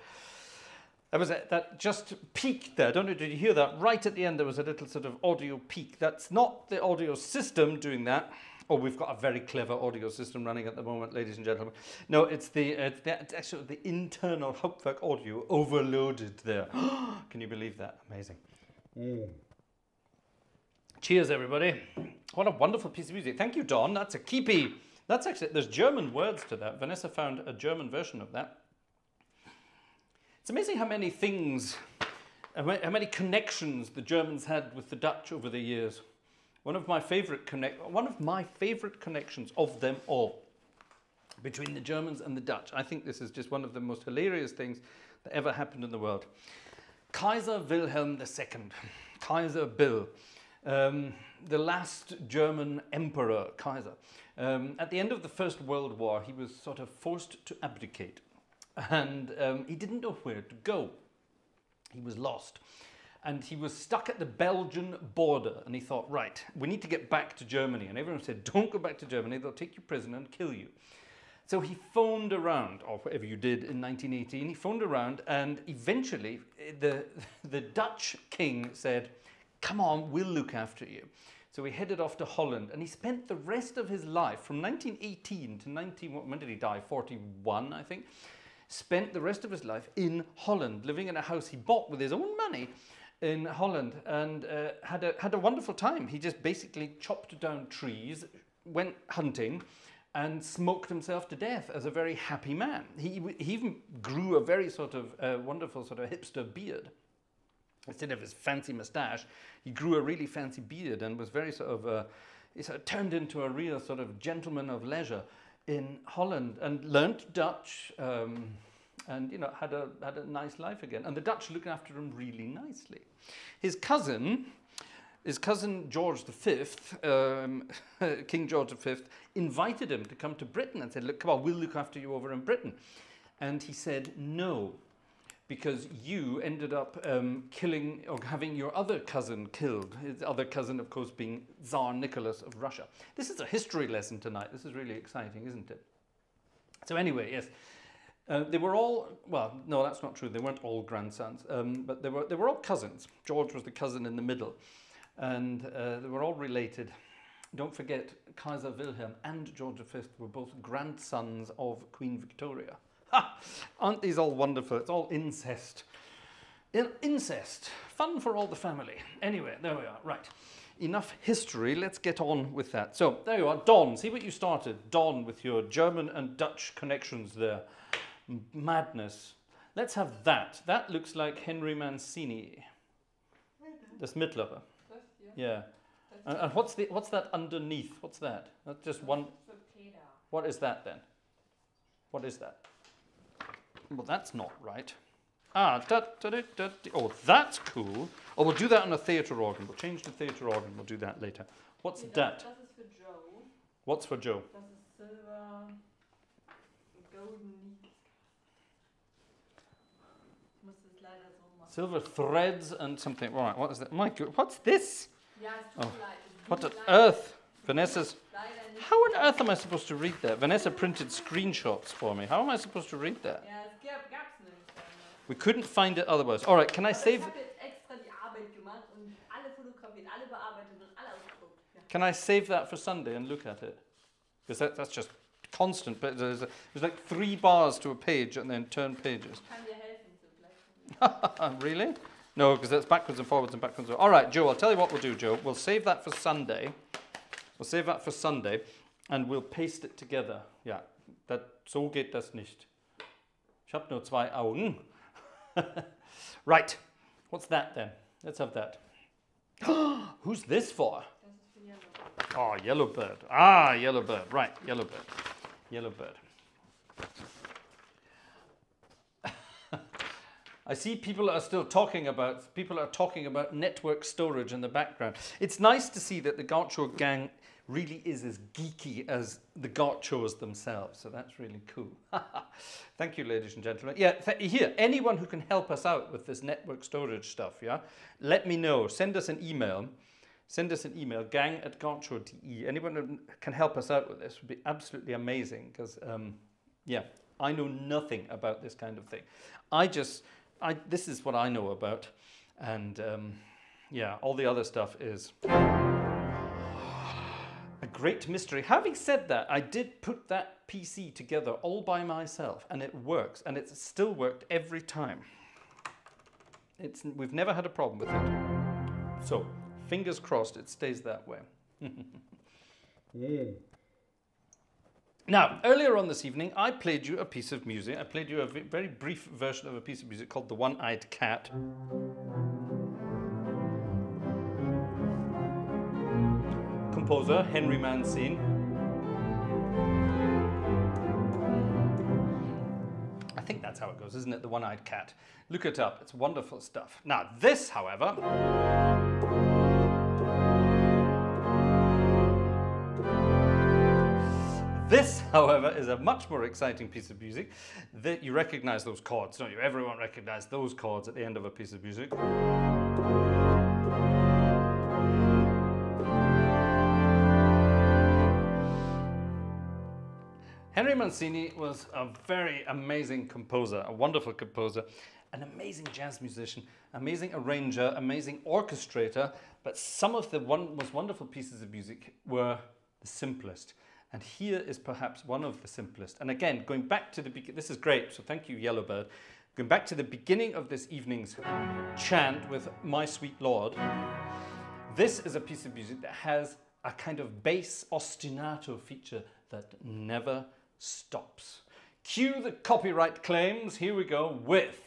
That was a, that just peak there. I don't know, did you hear that? Right at the end, there was a little sort of audio peak. That's not the audio system doing that. Oh, we've got a very clever audio system running at the moment, ladies and gentlemen. No, it's actually the internal Hauptwerk audio overloaded there. Can you believe that? Amazing. Mm. Cheers, everybody. What a wonderful piece of music. Thank you, Don. That's a keepie. That's actually, there's German words to that. Vanessa found a German version of that. It's amazing how many things, how many connections the Germans had with the Dutch over the years. One of my favorite connections of them all between the Germans and the Dutch. I think this is just one of the most hilarious things that ever happened in the world. Kaiser Wilhelm II, Kaiser Bill, the last German emperor, Kaiser. At the end of the First World War, he was sort of forced to abdicate. And he didn't know where to go. He was lost. And he was stuck at the Belgian border. And he thought, right, we need to get back to Germany. And everyone said, don't go back to Germany. They'll take you prisoner and kill you. So he phoned around, or whatever you did in 1918. He phoned around. And eventually, the Dutch king said, come on, we'll look after you. So he headed off to Holland, and he spent the rest of his life, from 1918 to when did he die? 41, I think. Spent the rest of his life in Holland, living in a house he bought with his own money in Holland, and had a wonderful time. He just basically chopped down trees, went hunting, and smoked himself to death as a very happy man. He even grew a very sort of wonderful sort of hipster beard. Instead of his fancy moustache, he grew a really fancy beard and was very sort of, he sort of turned into a real sort of gentleman of leisure in Holland, and learnt Dutch, and you know, had a nice life again. And the Dutch looked after him really nicely. His cousin George V, King George V, invited him to come to Britain and said, "Look, come on, we'll look after you over in Britain." And he said, "No, because you ended up killing or having your other cousin killed." His other cousin, of course, being Tsar Nicholas of Russia. This is a history lesson tonight. This is really exciting, isn't it? So anyway, yes, they were all, well, no, that's not true. They weren't all grandsons, but they were all cousins. George was the cousin in the middle, and they were all related. Don't forget, Kaiser Wilhelm and George V were both grandsons of Queen Victoria. Ah, aren't these all wonderful? It's all incest. Incest. Fun for all the family. Anyway, there we are. Right. Enough history. Let's get on with that. So, there you are. Don, see what you started. Don, with your German and Dutch connections there. Madness. Let's have that. That looks like Henry Mancini. Das Mittlere. Yeah. And what's that underneath? What's that? That's just one. What is that then? What is that? Well, that's not right. Ah, da, da, da, da, da. Oh, that's cool. Oh, we'll do that on a theatre organ. We'll change the theatre organ. We'll do that later. What's that? That is for Joe. What's for Joe? That is silver, golden. Silver threads and something. All right, what is that? My God, what's this? Oh, what on earth? Vanessa's. How on earth am I supposed to read that? Vanessa printed screenshots for me. How am I supposed to read that? We couldn't find it otherwise. All right, can I save? Can I save that for Sunday and look at it? Because that's just constant. But there's like 3 bars to a page and then turn pages. Really? No, because that's backwards and forwards and backwards. All right, Joe. I'll tell you what we'll do, Joe. We'll save that for Sunday. We'll save that for Sunday, and we'll paste it together. Yeah, that, so geht das nicht. Ich hab nur 2 Augen. Right, what's that then? Let's have that. Who's this for? Oh, Yellow Bird. Ah, Yellow Bird. Right, Yellow Bird. Yellow Bird. I see people are still talking about, people are talking about network storage in the background. It's nice to see that the Gartshore gang really is as geeky as the Gartshores themselves. So that's really cool. Thank you, ladies and gentlemen. Yeah, here, anyone who can help us out with this network storage stuff, yeah, let me know. Send us an email. Send us an email, gang@gartshore.de. Anyone who can help us out with this would be absolutely amazing because, yeah, I know nothing about this kind of thing. This is what I know about. And yeah, all the other stuff is a great mystery. Having said that, I did put that PC together all by myself, and it works, and it's still worked every time. We've never had a problem with it. So, fingers crossed it stays that way. Yeah. Now, earlier on this evening, I played you a piece of music. I played you a very brief version of a piece of music called The One-Eyed Cat. Composer Henry Mancini. I think that's how it goes, isn't it? The One-Eyed Cat. Look it up. It's wonderful stuff. Now, this, however, is a much more exciting piece of music. That you recognize those chords, don't you? Everyone recognizes those chords at the end of a piece of music. Henry Mancini was a very amazing composer, a wonderful composer, an amazing jazz musician, amazing arranger, amazing orchestrator, but some of the most wonderful pieces of music were the simplest. And here is perhaps one of the simplest. And again, going back to the beginning, this is great, so thank you, Yellow Bird. Going back to the beginning of this evening's chant with My Sweet Lord, this is a piece of music that has a kind of bass ostinato feature that never stops. Cue the copyright claims. Here we go with.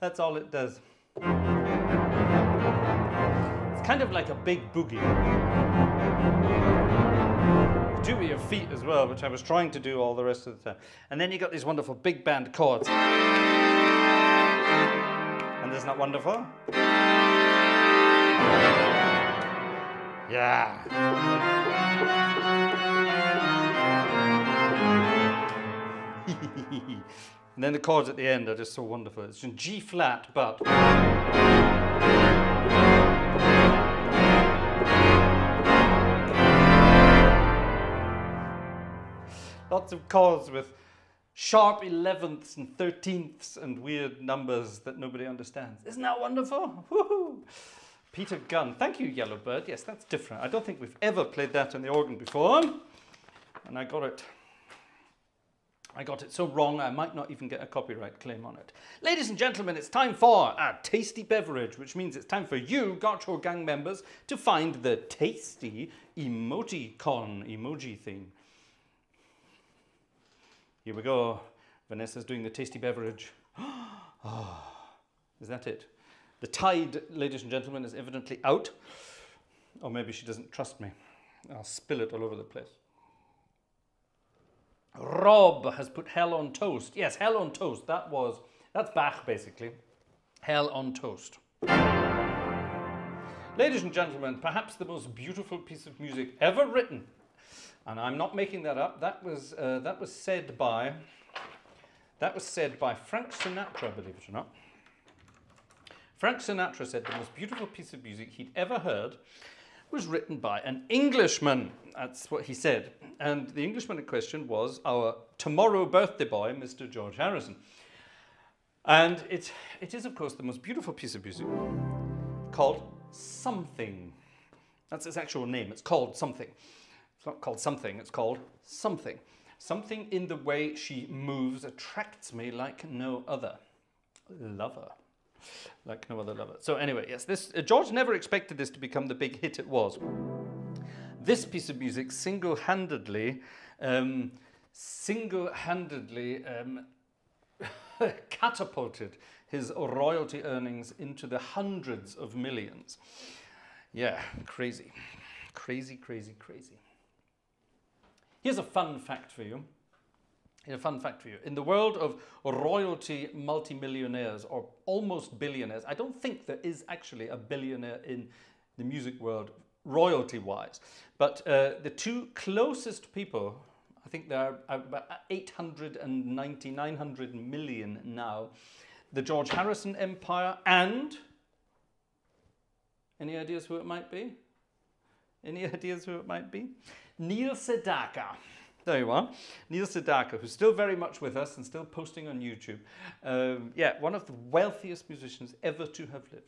That's all it does. It's kind of like a big boogie. You do with your feet as well, which I was trying to do all the rest of the time. And then you got these wonderful big band chords. And isn't that wonderful? Yeah. And then the chords at the end are just so wonderful. It's in G flat, but Lots of chords with sharp 11ths and 13ths and weird numbers that nobody understands. Isn't that wonderful? Woohoo! Peter Gunn. Thank you, Yellow Bird. Yes, that's different. I don't think we've ever played that on the organ before. And I got it. I got it so wrong, I might not even get a copyright claim on it. Ladies and gentlemen, it's time for a tasty beverage, which means it's time for you, Gartshore gang members, to find the tasty emoticon emoji thing. Here we go. Vanessa's doing the tasty beverage. Oh, is that it? The tide, ladies and gentlemen, is evidently out. Or maybe she doesn't trust me. I'll spill it all over the place. Rob has put Hell on Toast. Yes, Hell on Toast. That's Bach, basically. Hell on Toast. Ladies and gentlemen, perhaps the most beautiful piece of music ever written. And I'm not making that up. That was said by Frank Sinatra, believe it or not. Frank Sinatra said the most beautiful piece of music he'd ever heard was written by an Englishman. That's what he said. And the Englishman in question was our tomorrow birthday boy, Mr. George Harrison. And it is, of course, the most beautiful piece of music called Something. That's its actual name. It's called Something. It's not called Something. It's called Something. Something in the way she moves attracts me like no other lover. Like no other lover. So anyway, yes, this George never expected this to become the big hit it was. This piece of music single-handedly catapulted his royalty earnings into the hundreds of millions. Yeah, crazy. Crazy, crazy, crazy. Here's a fun fact for you. A fun fact for you. In the world of royalty multimillionaires or almost billionaires, I don't think there is actually a billionaire in the music world royalty-wise. But the two closest people, I think there are about 890, 900 million now, the George Harrison Empire and... Any ideas who it might be? Any ideas who it might be? Neil Sedaka. There you are. Neil Sedaka, who's still very much with us and still posting on YouTube. Yeah, one of the wealthiest musicians ever to have lived.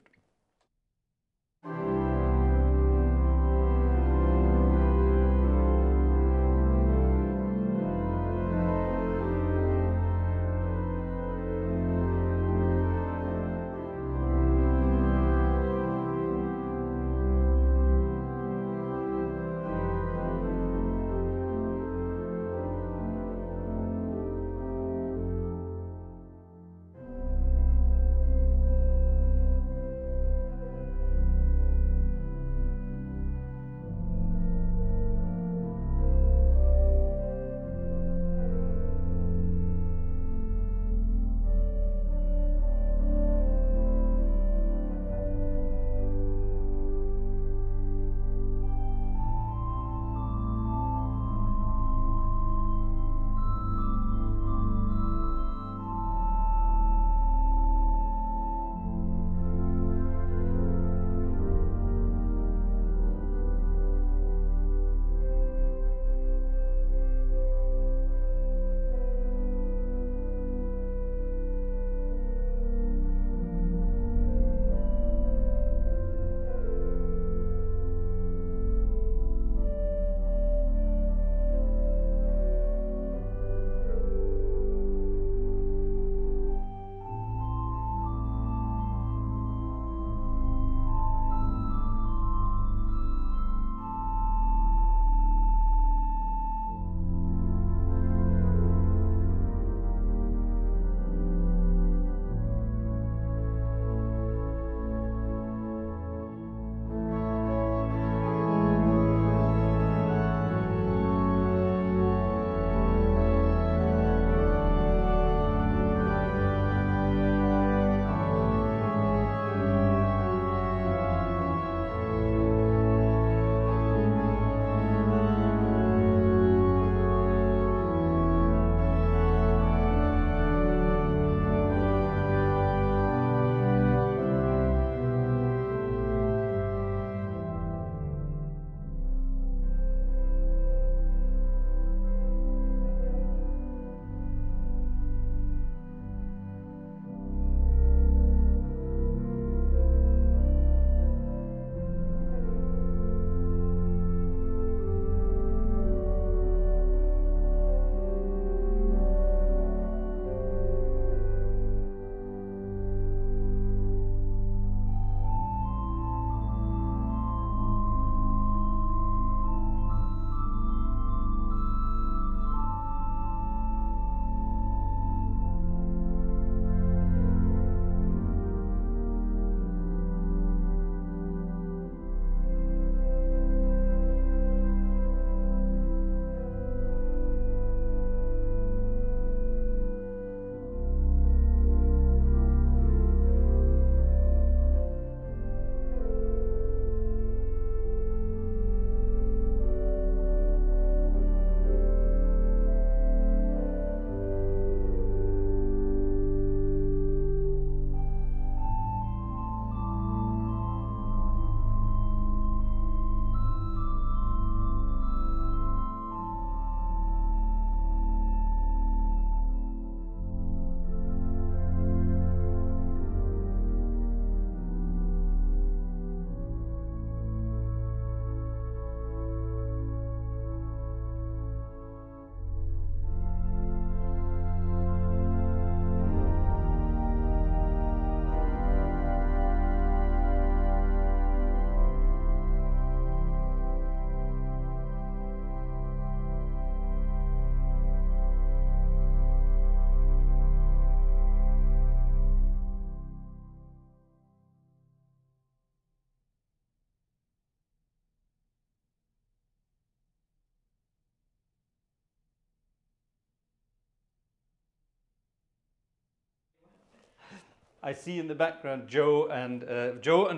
I see in the background Joe and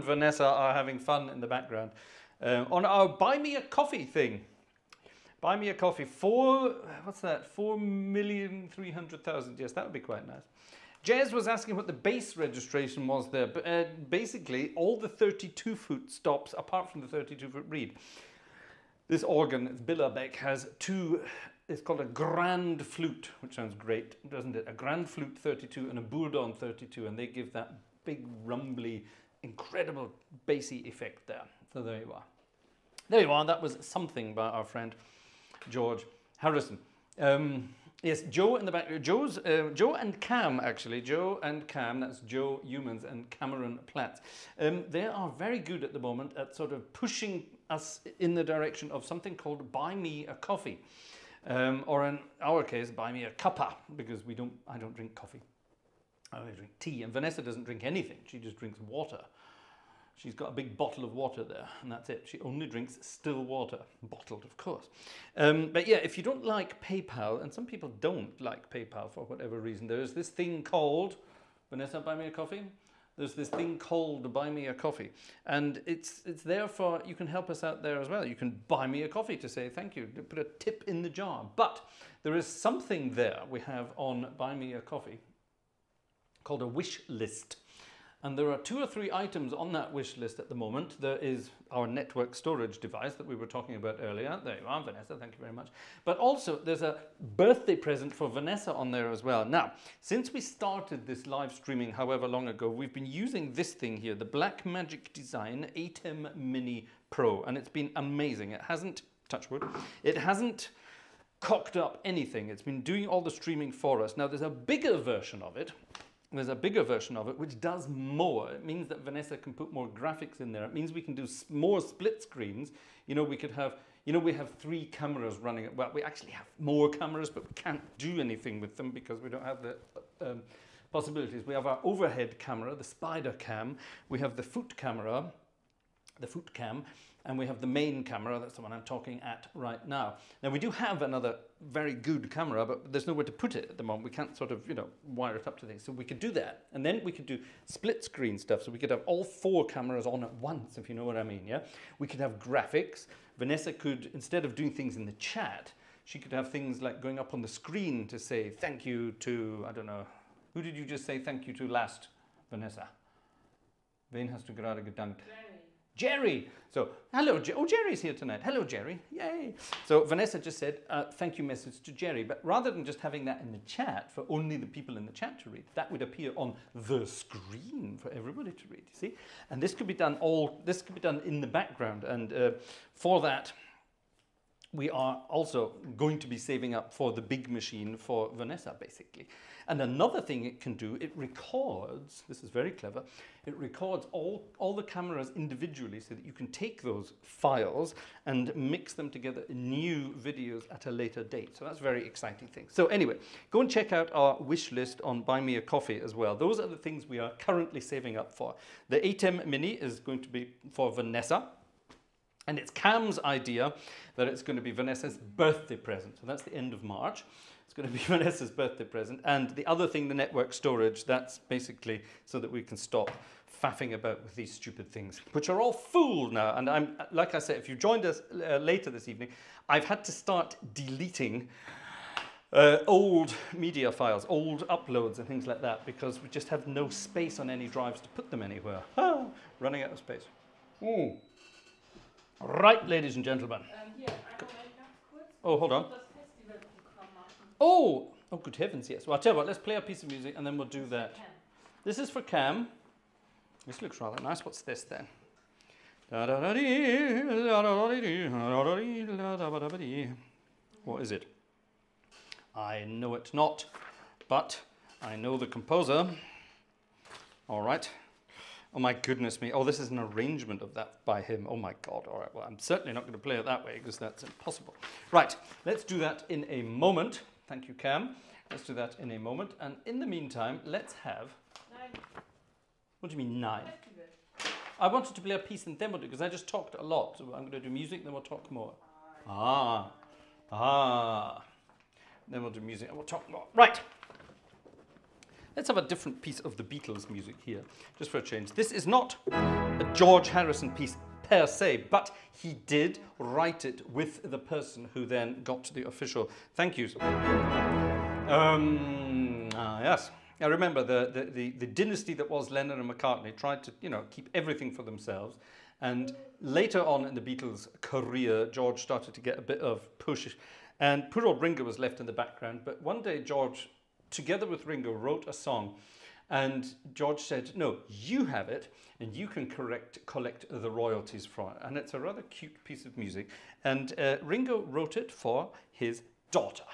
Vanessa are having fun in the background. On our buy me a coffee thing. Buy me a coffee. 4,300,000. Yes, that would be quite nice. Jez was asking what the base registration was there. But, basically, all the 32-foot stops, apart from the 32-foot reed. This organ, Billerbeck, has two. It's called a grand flute, which sounds great, doesn't it? A grand flute 32 and a bourdon 32, and they give that big, rumbly, incredible bassy effect there. So there you are. There you are. That was Something by our friend George Harrison. Yes, Joe in the back. Joe and Cam, actually. Joe and Cam, that's Joe Humans and Cameron Platts. They are very good at the moment at sort of pushing us in the direction of something called buy me a coffee. Or in our case, buy me a cuppa, because we don't, I don't drink coffee. I only drink tea. And Vanessa doesn't drink anything. She just drinks water. She's got a big bottle of water there, and that's it. She only drinks still water, bottled, of course. But yeah, if you don't like PayPal, and some people don't like PayPal for whatever reason, there's this thing called, Vanessa, buy me a coffee? There's this thing called buy me a coffee. And it's there for, you can help us out there as well. You can buy me a coffee to say thank you, to put a tip in the jar. But there is something there we have on buy me a coffee called a wish list. And there are 2 or 3 items on that wish list at the moment. There is our network storage device that we were talking about earlier. There you are, Vanessa, thank you very much. But also, there's a birthday present for Vanessa on there as well. Now, since we started this live streaming however long ago, we've been using this thing here, the Blackmagic Design ATEM Mini Pro, and it's been amazing. It hasn't, touch wood, it hasn't cocked up anything. It's been doing all the streaming for us. Now, there's a bigger version of it. There's a bigger version of it which does more. It means that Vanessa can put more graphics in there. It means we can do more split screens. You know, we could have, you know, we have 3 cameras running. Well, we actually have more cameras, but we can't do anything with them because we don't have the possibilities. We have our overhead camera, the spider cam. We have the foot camera, the foot cam. And we have the main camera, that's the one I'm talking at right now. Now, we do have another very good camera, but there's nowhere to put it at the moment. We can't sort of, you know, wire it up to things. So we could do that. And then we could do split screen stuff. So we could have all 4 cameras on at once, if you know what I mean, yeah? We could have graphics. Vanessa could, instead of doing things in the chat, she could have things like going up on the screen to say thank you to, I don't know, who did you just say thank you to last, Vanessa? Wen hast du gerade gedankt? Jerry. So, hello, oh, Jerry's here tonight. Hello, Jerry. Yay. So Vanessa just said, thank you message to Jerry. But rather than just having that in the chat for only the people in the chat to read, that would appear on the screen for everybody to read, you see? And this could be done all, this could be done in the background. And for that, we are also going to be saving up for the big machine for Vanessa, basically. And another thing it can do, it records, this is very clever, it records all the cameras individually so that you can take those files and mix them together in new videos at a later date. So that's a very exciting thing. So anyway, go and check out our wish list on Buy Me a Coffee as well. Those are the things we are currently saving up for. The ATEM Mini is going to be for Vanessa. And it's Cam's idea that it's going to be Vanessa's birthday present. So that's the end of March. It's going to be Vanessa's birthday present. And the other thing, the network storage, that's basically so that we can stop faffing about with these stupid things, which are all full now. And I'm, like I said, if you joined us later this evening, I've had to start deleting old media files, old uploads and things like that, because we just have no space on any drives to put them anywhere. Ah, running out of space. Ooh. Right, ladies and gentlemen. Hier, oh, hold on. Oh, oh, good heavens, yes. Well, I'll tell you what, let's play a piece of music and then we'll do that. This is for Cam. This looks rather nice. What's this then? What is it? I know it not, but I know the composer. All right. Oh my goodness me. Oh, this is an arrangement of that by him. Oh my God. All right. Well, I'm certainly not going to play it that way because that's impossible. Right. Let's do that in a moment. Thank you, Cam. Let's do that in a moment. And in the meantime, let's have... 9. What do you mean 9? I wanted to play a piece and then we'll do, because I just talked a lot. So I'm going to do music, then we'll talk more. Ah. Ah. Then we'll do music and we'll talk more. Right. Let's have a different piece of the Beatles music here, just for a change. This is not a George Harrison piece per se, but he did write it with the person who then got the official thank yous. Yes. Now remember, the dynasty that was Lennon and McCartney tried to, you know, keep everything for themselves. And later on in the Beatles' career, George started to get a bit of push. And poor old Ringo was left in the background. But one day George, together with Ringo, wrote a song. And George said, no, you have it, and you can collect the royalties from it. And it's a rather cute piece of music. And Ringo wrote it for his daughter.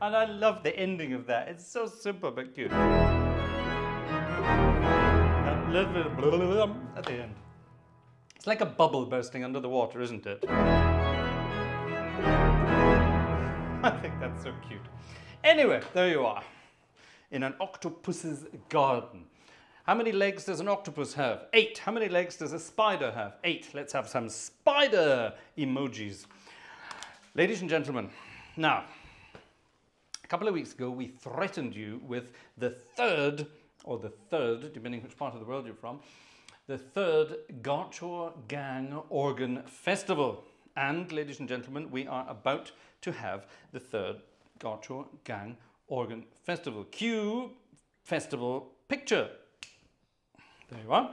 And I love the ending of that. It's so simple but cute. That little bit of blah, blah, blah, at the end. It's like a bubble bursting under the water, isn't it? I think that's so cute. Anyway, there you are. In an octopus's garden. How many legs does an octopus have? 8. How many legs does a spider have? 8. Let's have some spider emojis. Ladies and gentlemen, now, a couple of weeks ago, we threatened you with the third, depending which part of the world you're from, the third Gartshore Gang Organ Festival. And, ladies and gentlemen, we are about to have the third Gartshore Gang Organ Festival. Cue festival picture. There you are.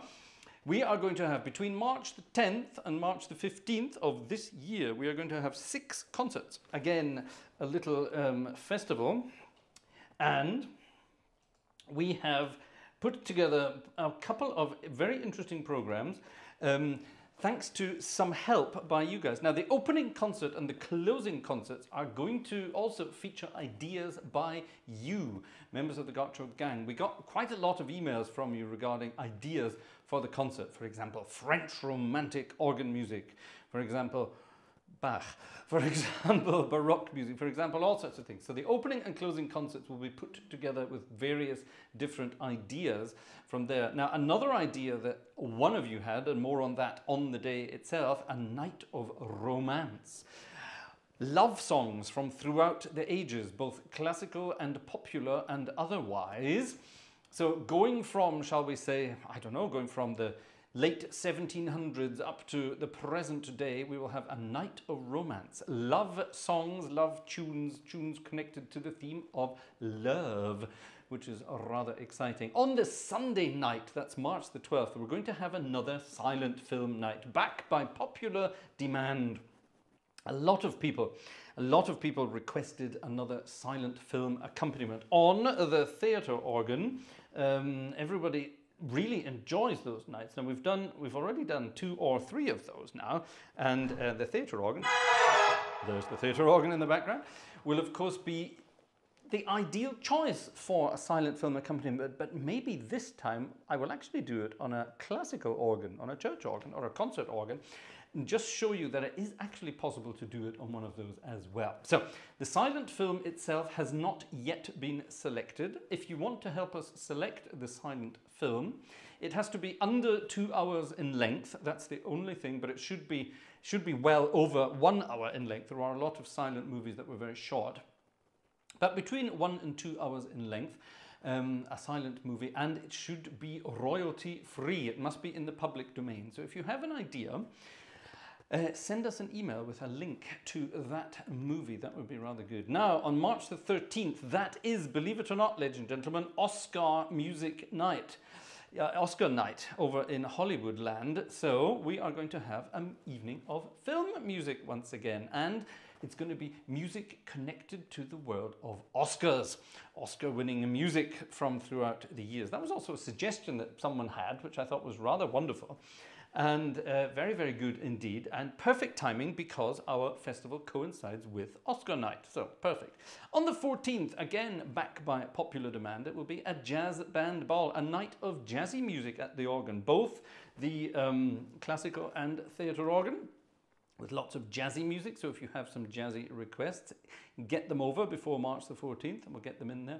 We are going to have, between March the 10th and March the 15th of this year, we are going to have 6 concerts. Again, a little festival. And we have put together a couple of very interesting programs, thanks to some help by you guys. Now, the opening concert and the closing concerts are going to also feature ideas by you, members of the Gartshore Gang. We got quite a lot of emails from you regarding ideas for the concert. For example, French romantic organ music. For example, Bach, for example, Baroque music, for example, all sorts of things. So the opening and closing concerts will be put together with various different ideas from there. Now, another idea that one of you had, and more on that on the day itself, a night of romance. Love songs from throughout the ages, both classical and popular and otherwise. So going from, shall we say, I don't know, going from the late 1700s up to the present day, we will have a night of romance. Love songs, love tunes, tunes connected to the theme of love, which is rather exciting. On this Sunday night, that's March the 12th, we're going to have another silent film night, back by popular demand. A lot of people requested another silent film accompaniment on the theatre organ. Everybody really enjoys those nights. Now we've already done 2 or 3 of those now, and the theatre organ, there's the theatre organ in the background, will of course be the ideal choice for a silent film accompaniment, but maybe this time I will actually do it on a classical organ, on a church organ or a concert organ, and just show you that it is actually possible to do it on one of those as well. So the silent film itself has not yet been selected. If you want to help us select the silent film, it has to be under 2 hours in length. That's the only thing, but it should be well over 1 hour in length. There are a lot of silent movies that were very short, but between 1 and 2 hours in length, a silent movie, and it should be royalty free. It must be in the public domain. So if you have an idea, send us an email with a link to that movie. That would be rather good. Now, on March the 13th, that is, believe it or not, ladies and gentlemen, Oscar Music Night. Oscar night over in Hollywood land. So we are going to have an evening of film music once again, and it's going to be music connected to the world of Oscars, Oscar-winning music from throughout the years. That was also a suggestion that someone had, which I thought was rather wonderful. And very, very good indeed, and perfect timing because our festival coincides with Oscar night, so perfect. On the 14th, again, back by popular demand, it will be a jazz band ball, a night of jazzy music at the organ, both the classical and theatre organ, with lots of jazzy music. So if you have some jazzy requests, get them over before March the 14th, and we'll get them in there.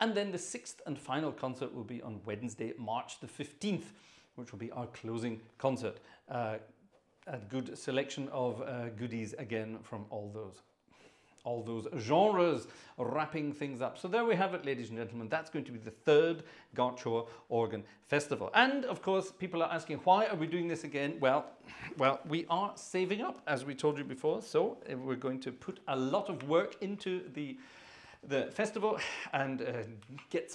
And then the 6th and final concert will be on Wednesday, March the 15th. Which will be our closing concert. A good selection of goodies again from all those genres, wrapping things up. So there we have it, ladies and gentlemen. That's going to be the third Gartshore Organ Festival. And of course, people are asking, why are we doing this again? Well, we are saving up, as we told you before. So we're going to put a lot of work into the festival and get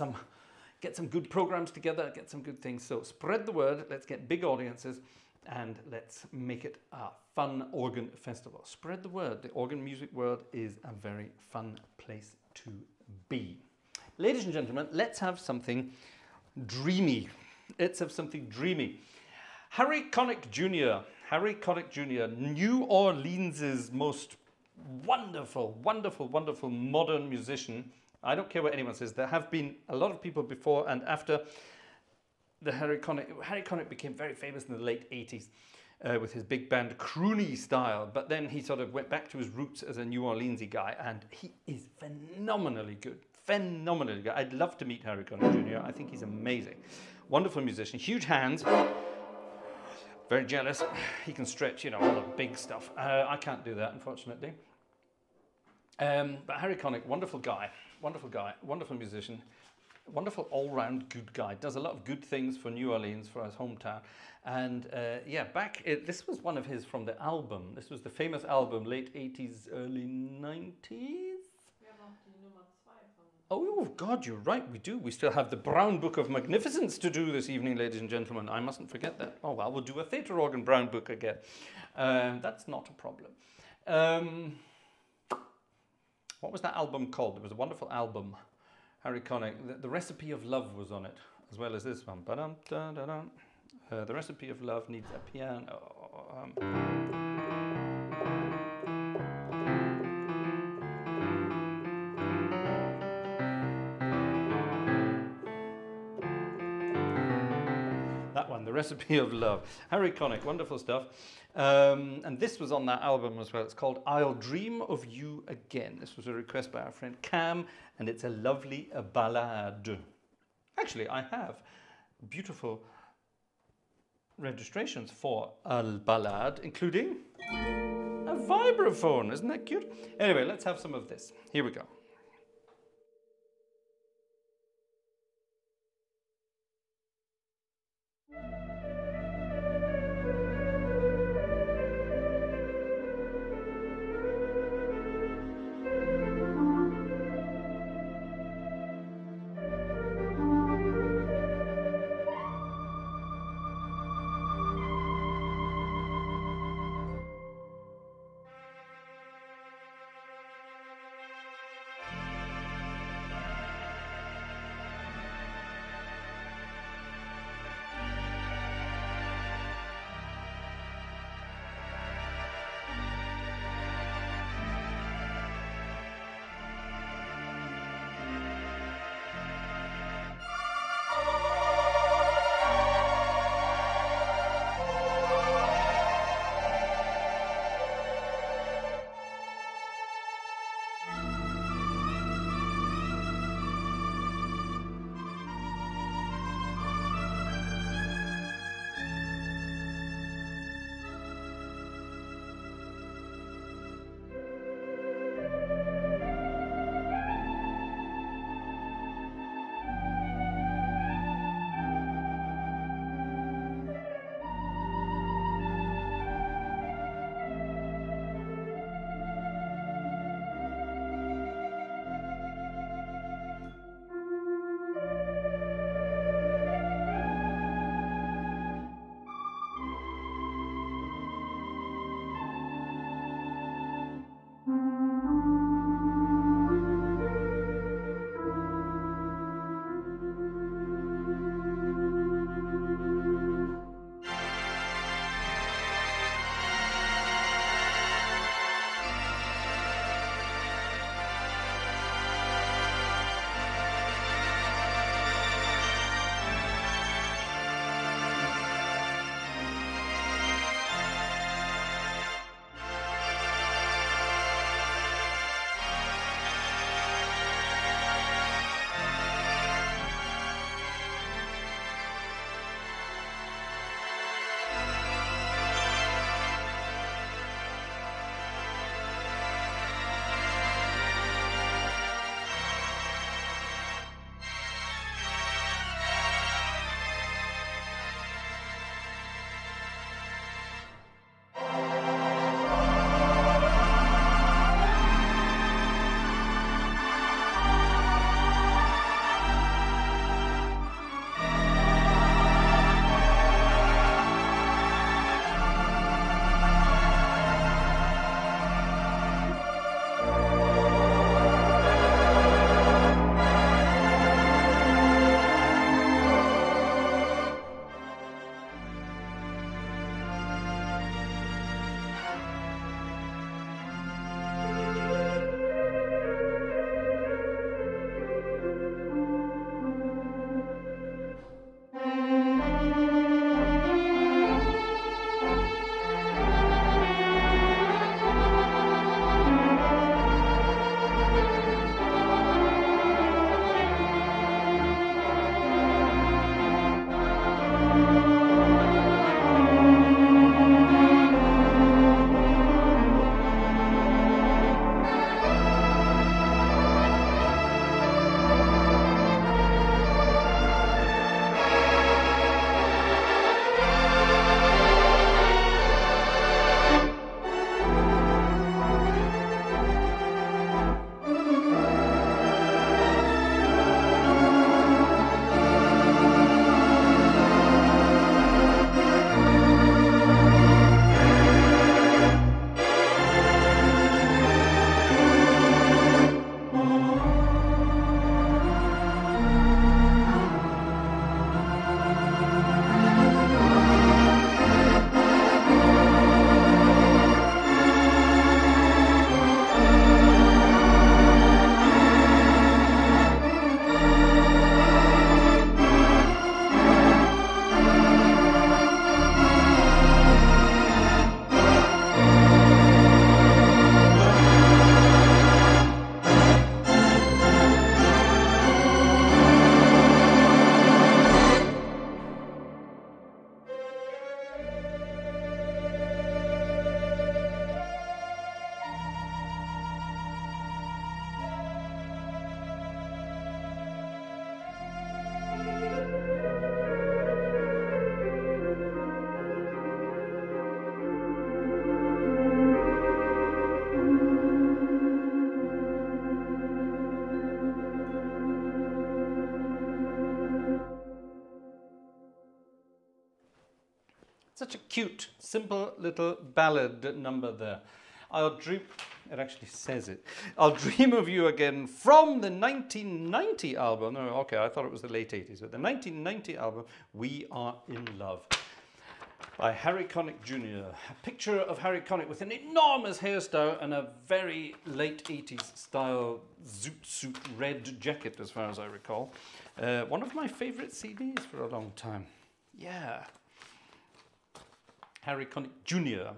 some good programs together, get some good things. So spread the word, let's get big audiences, and let's make it a fun organ festival. Spread the word. The organ music world is a very fun place to be. Ladies and gentlemen, let's have something dreamy. Let's have something dreamy. Harry Connick Jr. Harry Connick Jr., New Orleans's most wonderful, wonderful, wonderful modern musician. I don't care what anyone says. There have been a lot of people before and after. The Harry Connick became very famous in the late 80s with his big band croony style, but then he sort of went back to his roots as a New Orleansy guy, and he is phenomenally good. Phenomenally good. I'd love to meet Harry Connick Jr. I think he's amazing. Wonderful musician. Huge hands. Very jealous. He can stretch, you know, all the big stuff. I can't do that, unfortunately. But Harry Connick, wonderful guy. Wonderful guy, wonderful musician, wonderful all-round good guy. Does a lot of good things for New Orleans, for his hometown. And yeah, this was one of his from the album. This was the famous album, late 80s, early 90s. Oh, God, you're right, we do. We still have the Brown Book of Magnificence to do this evening, ladies and gentlemen. I mustn't forget that. Oh, well, we'll do a theatre organ Brown Book again. That's not a problem. What was that album called? It was a wonderful album, Harry Connick. The Recipe of Love was on it, as well as this one. The Recipe of Love needs a piano. That one, The The Recipe of Love. Harry Connick, wonderful stuff. And this was on that album as well. It's called I'll Dream of You Again. This was a request by our friend Cam, and it's a lovely ballade. Actually, I have beautiful registrations for a ballade, including a vibraphone. Isn't that cute? Anyway, let's have some of this. Here we go. such a cute, simple little ballad number there. I'll Dream, it actually says it, I'll Dream of You Again from the 1990 album. No, okay, I thought it was the late 80s, but the 1990 album, We Are In Love, by Harry Connick Jr. A picture of Harry Connick with an enormous hairstyle and a very late 80s style zoot suit red jacket, as far as I recall. One of my favorite CDs for a long time. Yeah. Harry Connick Jr.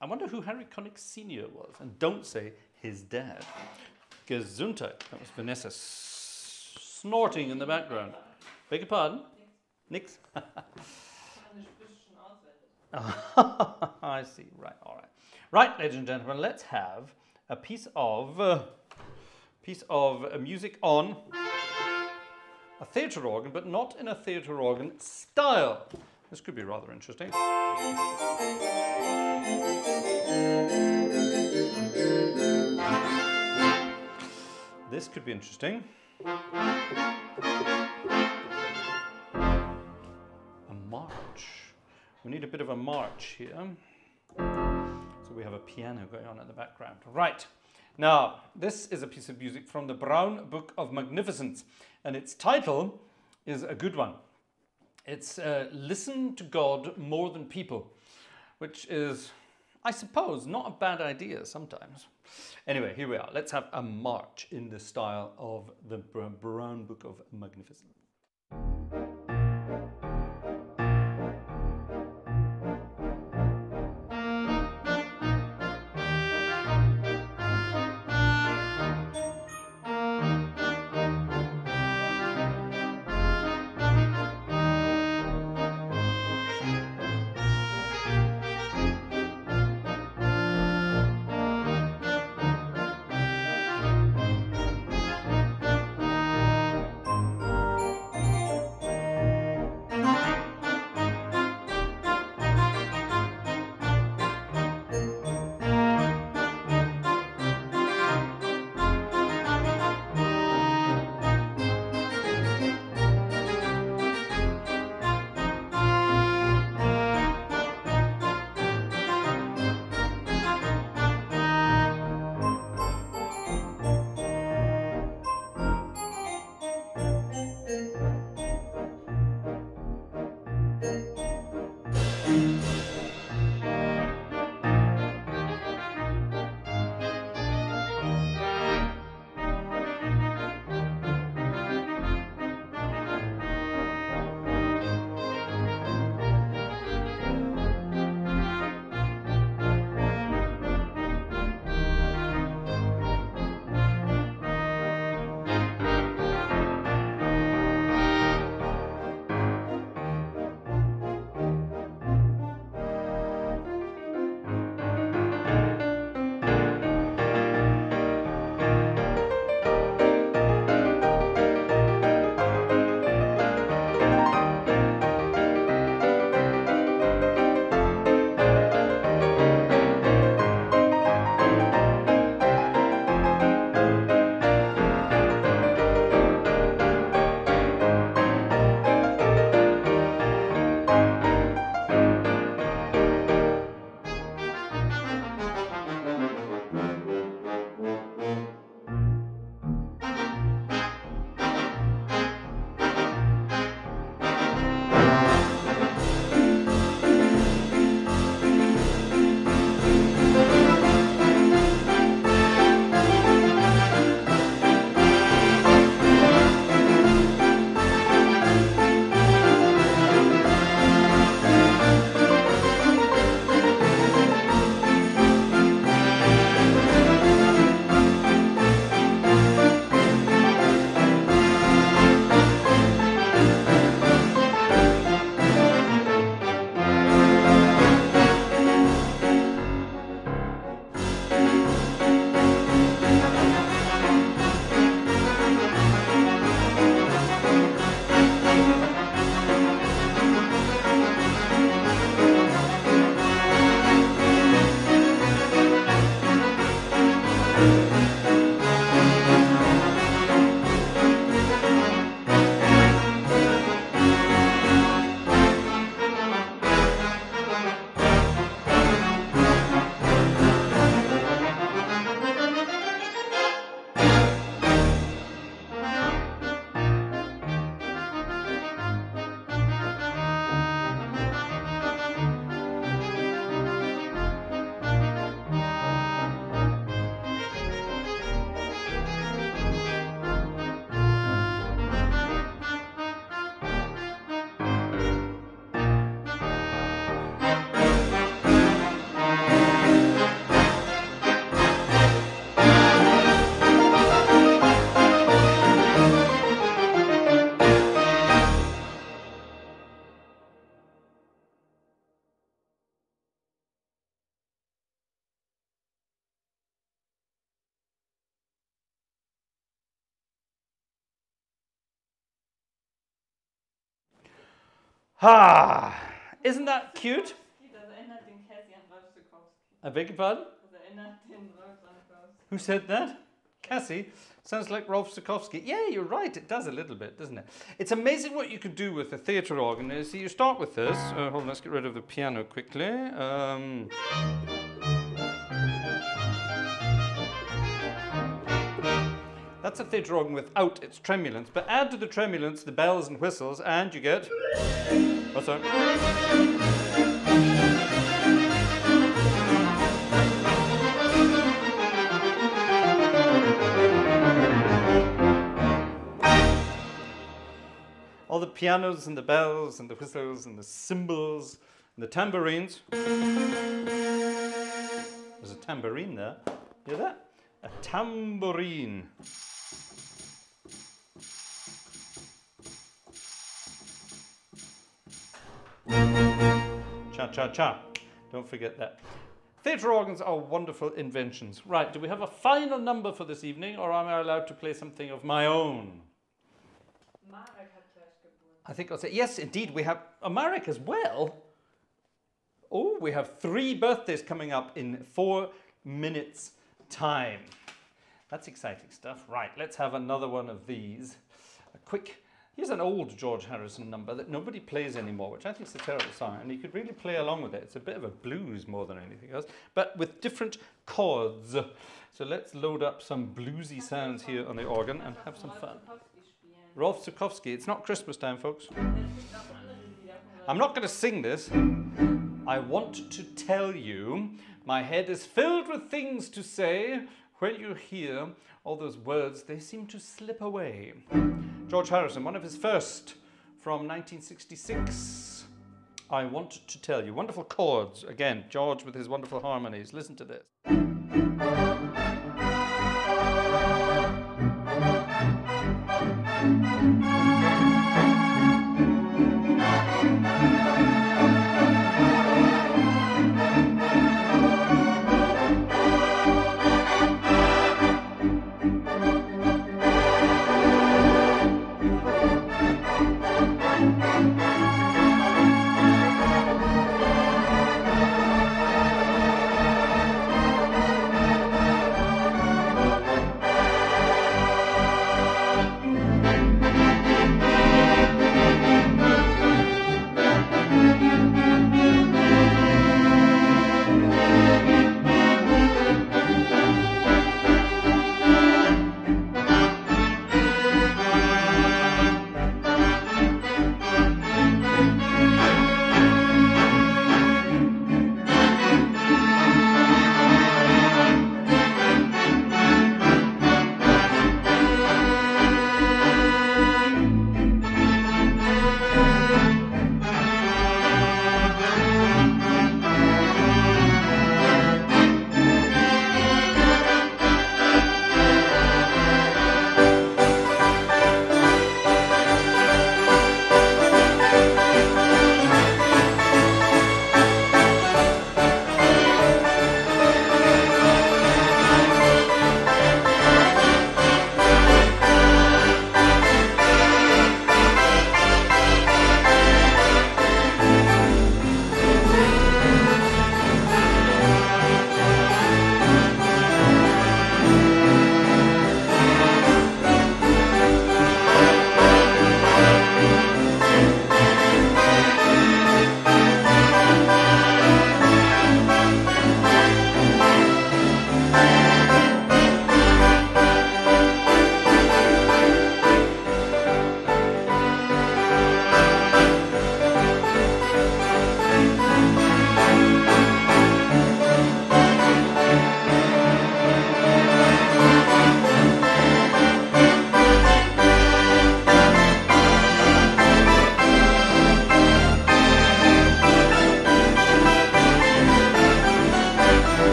I wonder who Harry Connick Sr. was, and don't say his dad. Gesundheit. That was Vanessa snorting in the background. Beg your pardon? Nix? I see. Right. All right. Right, ladies and gentlemen, let's have a piece of music on a theatre organ, but not in a theatre organ style. This could be rather interesting. This could be interesting. A march. We need a bit of a march here. So we have a piano going on in the background. Right. Now, this is a piece of music from the Brown Book of Magnificence, and its title is a good one. It's Listen to God More Than People, which is, I suppose, not a bad idea sometimes. Anyway, here we are. Let's have a march in the style of the Brown Book of Magnificence. Ha! Isn't that cute? I beg your pardon? Who said that? Cassie? Sounds like Rolf Stokowski. Yeah, you're right. It does a little bit, doesn't it? It's amazing what you can do with a theatre organ. So you start with this. Hold on, let's get rid of the piano quickly. That's a theatre organ without its tremulants, but add to the tremulants the bells and whistles and you get... What's that? All the pianos and the bells and the whistles and the cymbals and the tambourines. There's a tambourine there. Hear that? A tambourine. Cha-cha-cha. Don't forget that. Theatre organs are wonderful inventions. Right, do we have a final number for this evening, or am I allowed to play something of my own? I think I'll say, yes, indeed, we have Marek as well. Oh, we have three birthdays coming up in 4 minutes time. That's exciting stuff. Right, let's have another one of these. A quick... Here's an old George Harrison number that nobody plays anymore, which I think is a terrible sign, and you could really play along with it. It's a bit of a blues more than anything else, but with different chords. So let's load up some bluesy sounds here on the organ and have some fun. Rolf Zukowski. It's not Christmas time, folks. I'm not going to sing this. I want to tell you, my head is filled with things to say. When you hear all those words, they seem to slip away. George Harrison, one of his first from 1966. I want to tell you. Wonderful chords. Again, George with his wonderful harmonies. Listen to this.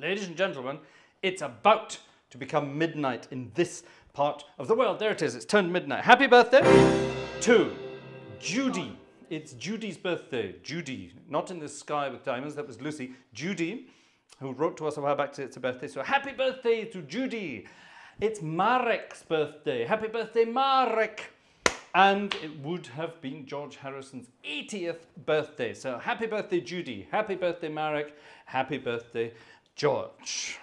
Ladies and gentlemen, it's about to become midnight in this part of the world. There it is, it's turned midnight. Happy birthday to Judy. It's Judy's birthday. Judy, not in the sky with diamonds, that was Lucy. Judy, who wrote to us a while back to say it's her birthday, so happy birthday to Judy. It's Marek's birthday. Happy birthday, Marek. And it would have been George Harrison's 80th birthday. So happy birthday, Judy. Happy birthday, Marek. Happy birthday, George.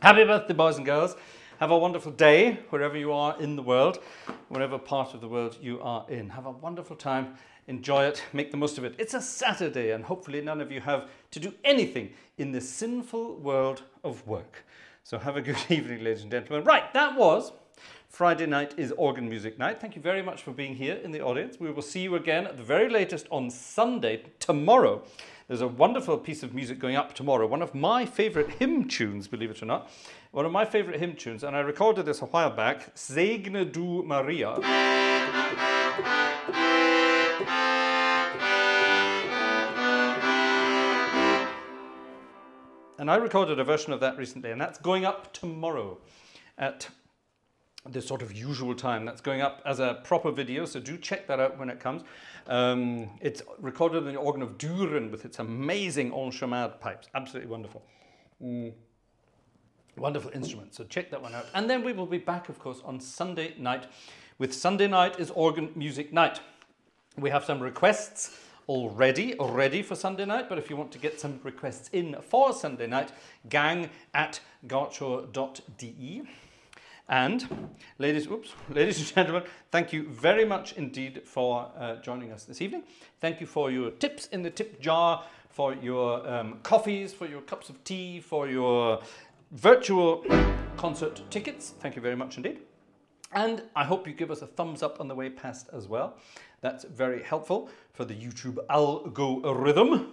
Happy birthday, boys and girls. Have a wonderful day, wherever you are in the world, whatever part of the world you are in. Have a wonderful time. Enjoy it. Make the most of it. It's a Saturday, and hopefully none of you have to do anything in the sinful world of work. So have a good evening, ladies and gentlemen. Right, that was Friday night is organ music night. Thank you very much for being here in the audience. We will see you again at the very latest on Sunday, tomorrow. There's a wonderful piece of music going up tomorrow. One of my favorite hymn tunes, believe it or not. One of my favorite hymn tunes, and I recorded this a while back, Segne du Maria. And I recorded a version of that recently, and that's going up tomorrow at the sort of usual time. That's going up as a proper video, so do check that out when it comes. It's recorded in the organ of Düren with its amazing Enchamade pipes. Absolutely wonderful. Wonderful instrument, so check that one out. And then we will be back, of course, on Sunday night with Sunday Night is Organ Music Night. We have some requests already for Sunday night, but if you want to get some requests in for Sunday night, gang@gartshore.de. And ladies and gentlemen, thank you very much indeed for joining us this evening. Thank you for your tips in the tip jar, for your coffees, for your cups of tea, for your virtual concert tickets. Thank you very much indeed. And I hope you give us a thumbs up on the way past as well. That's very helpful for the YouTube algorithm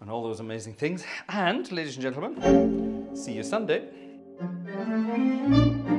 and all those amazing things. And ladies and gentlemen, see you Sunday.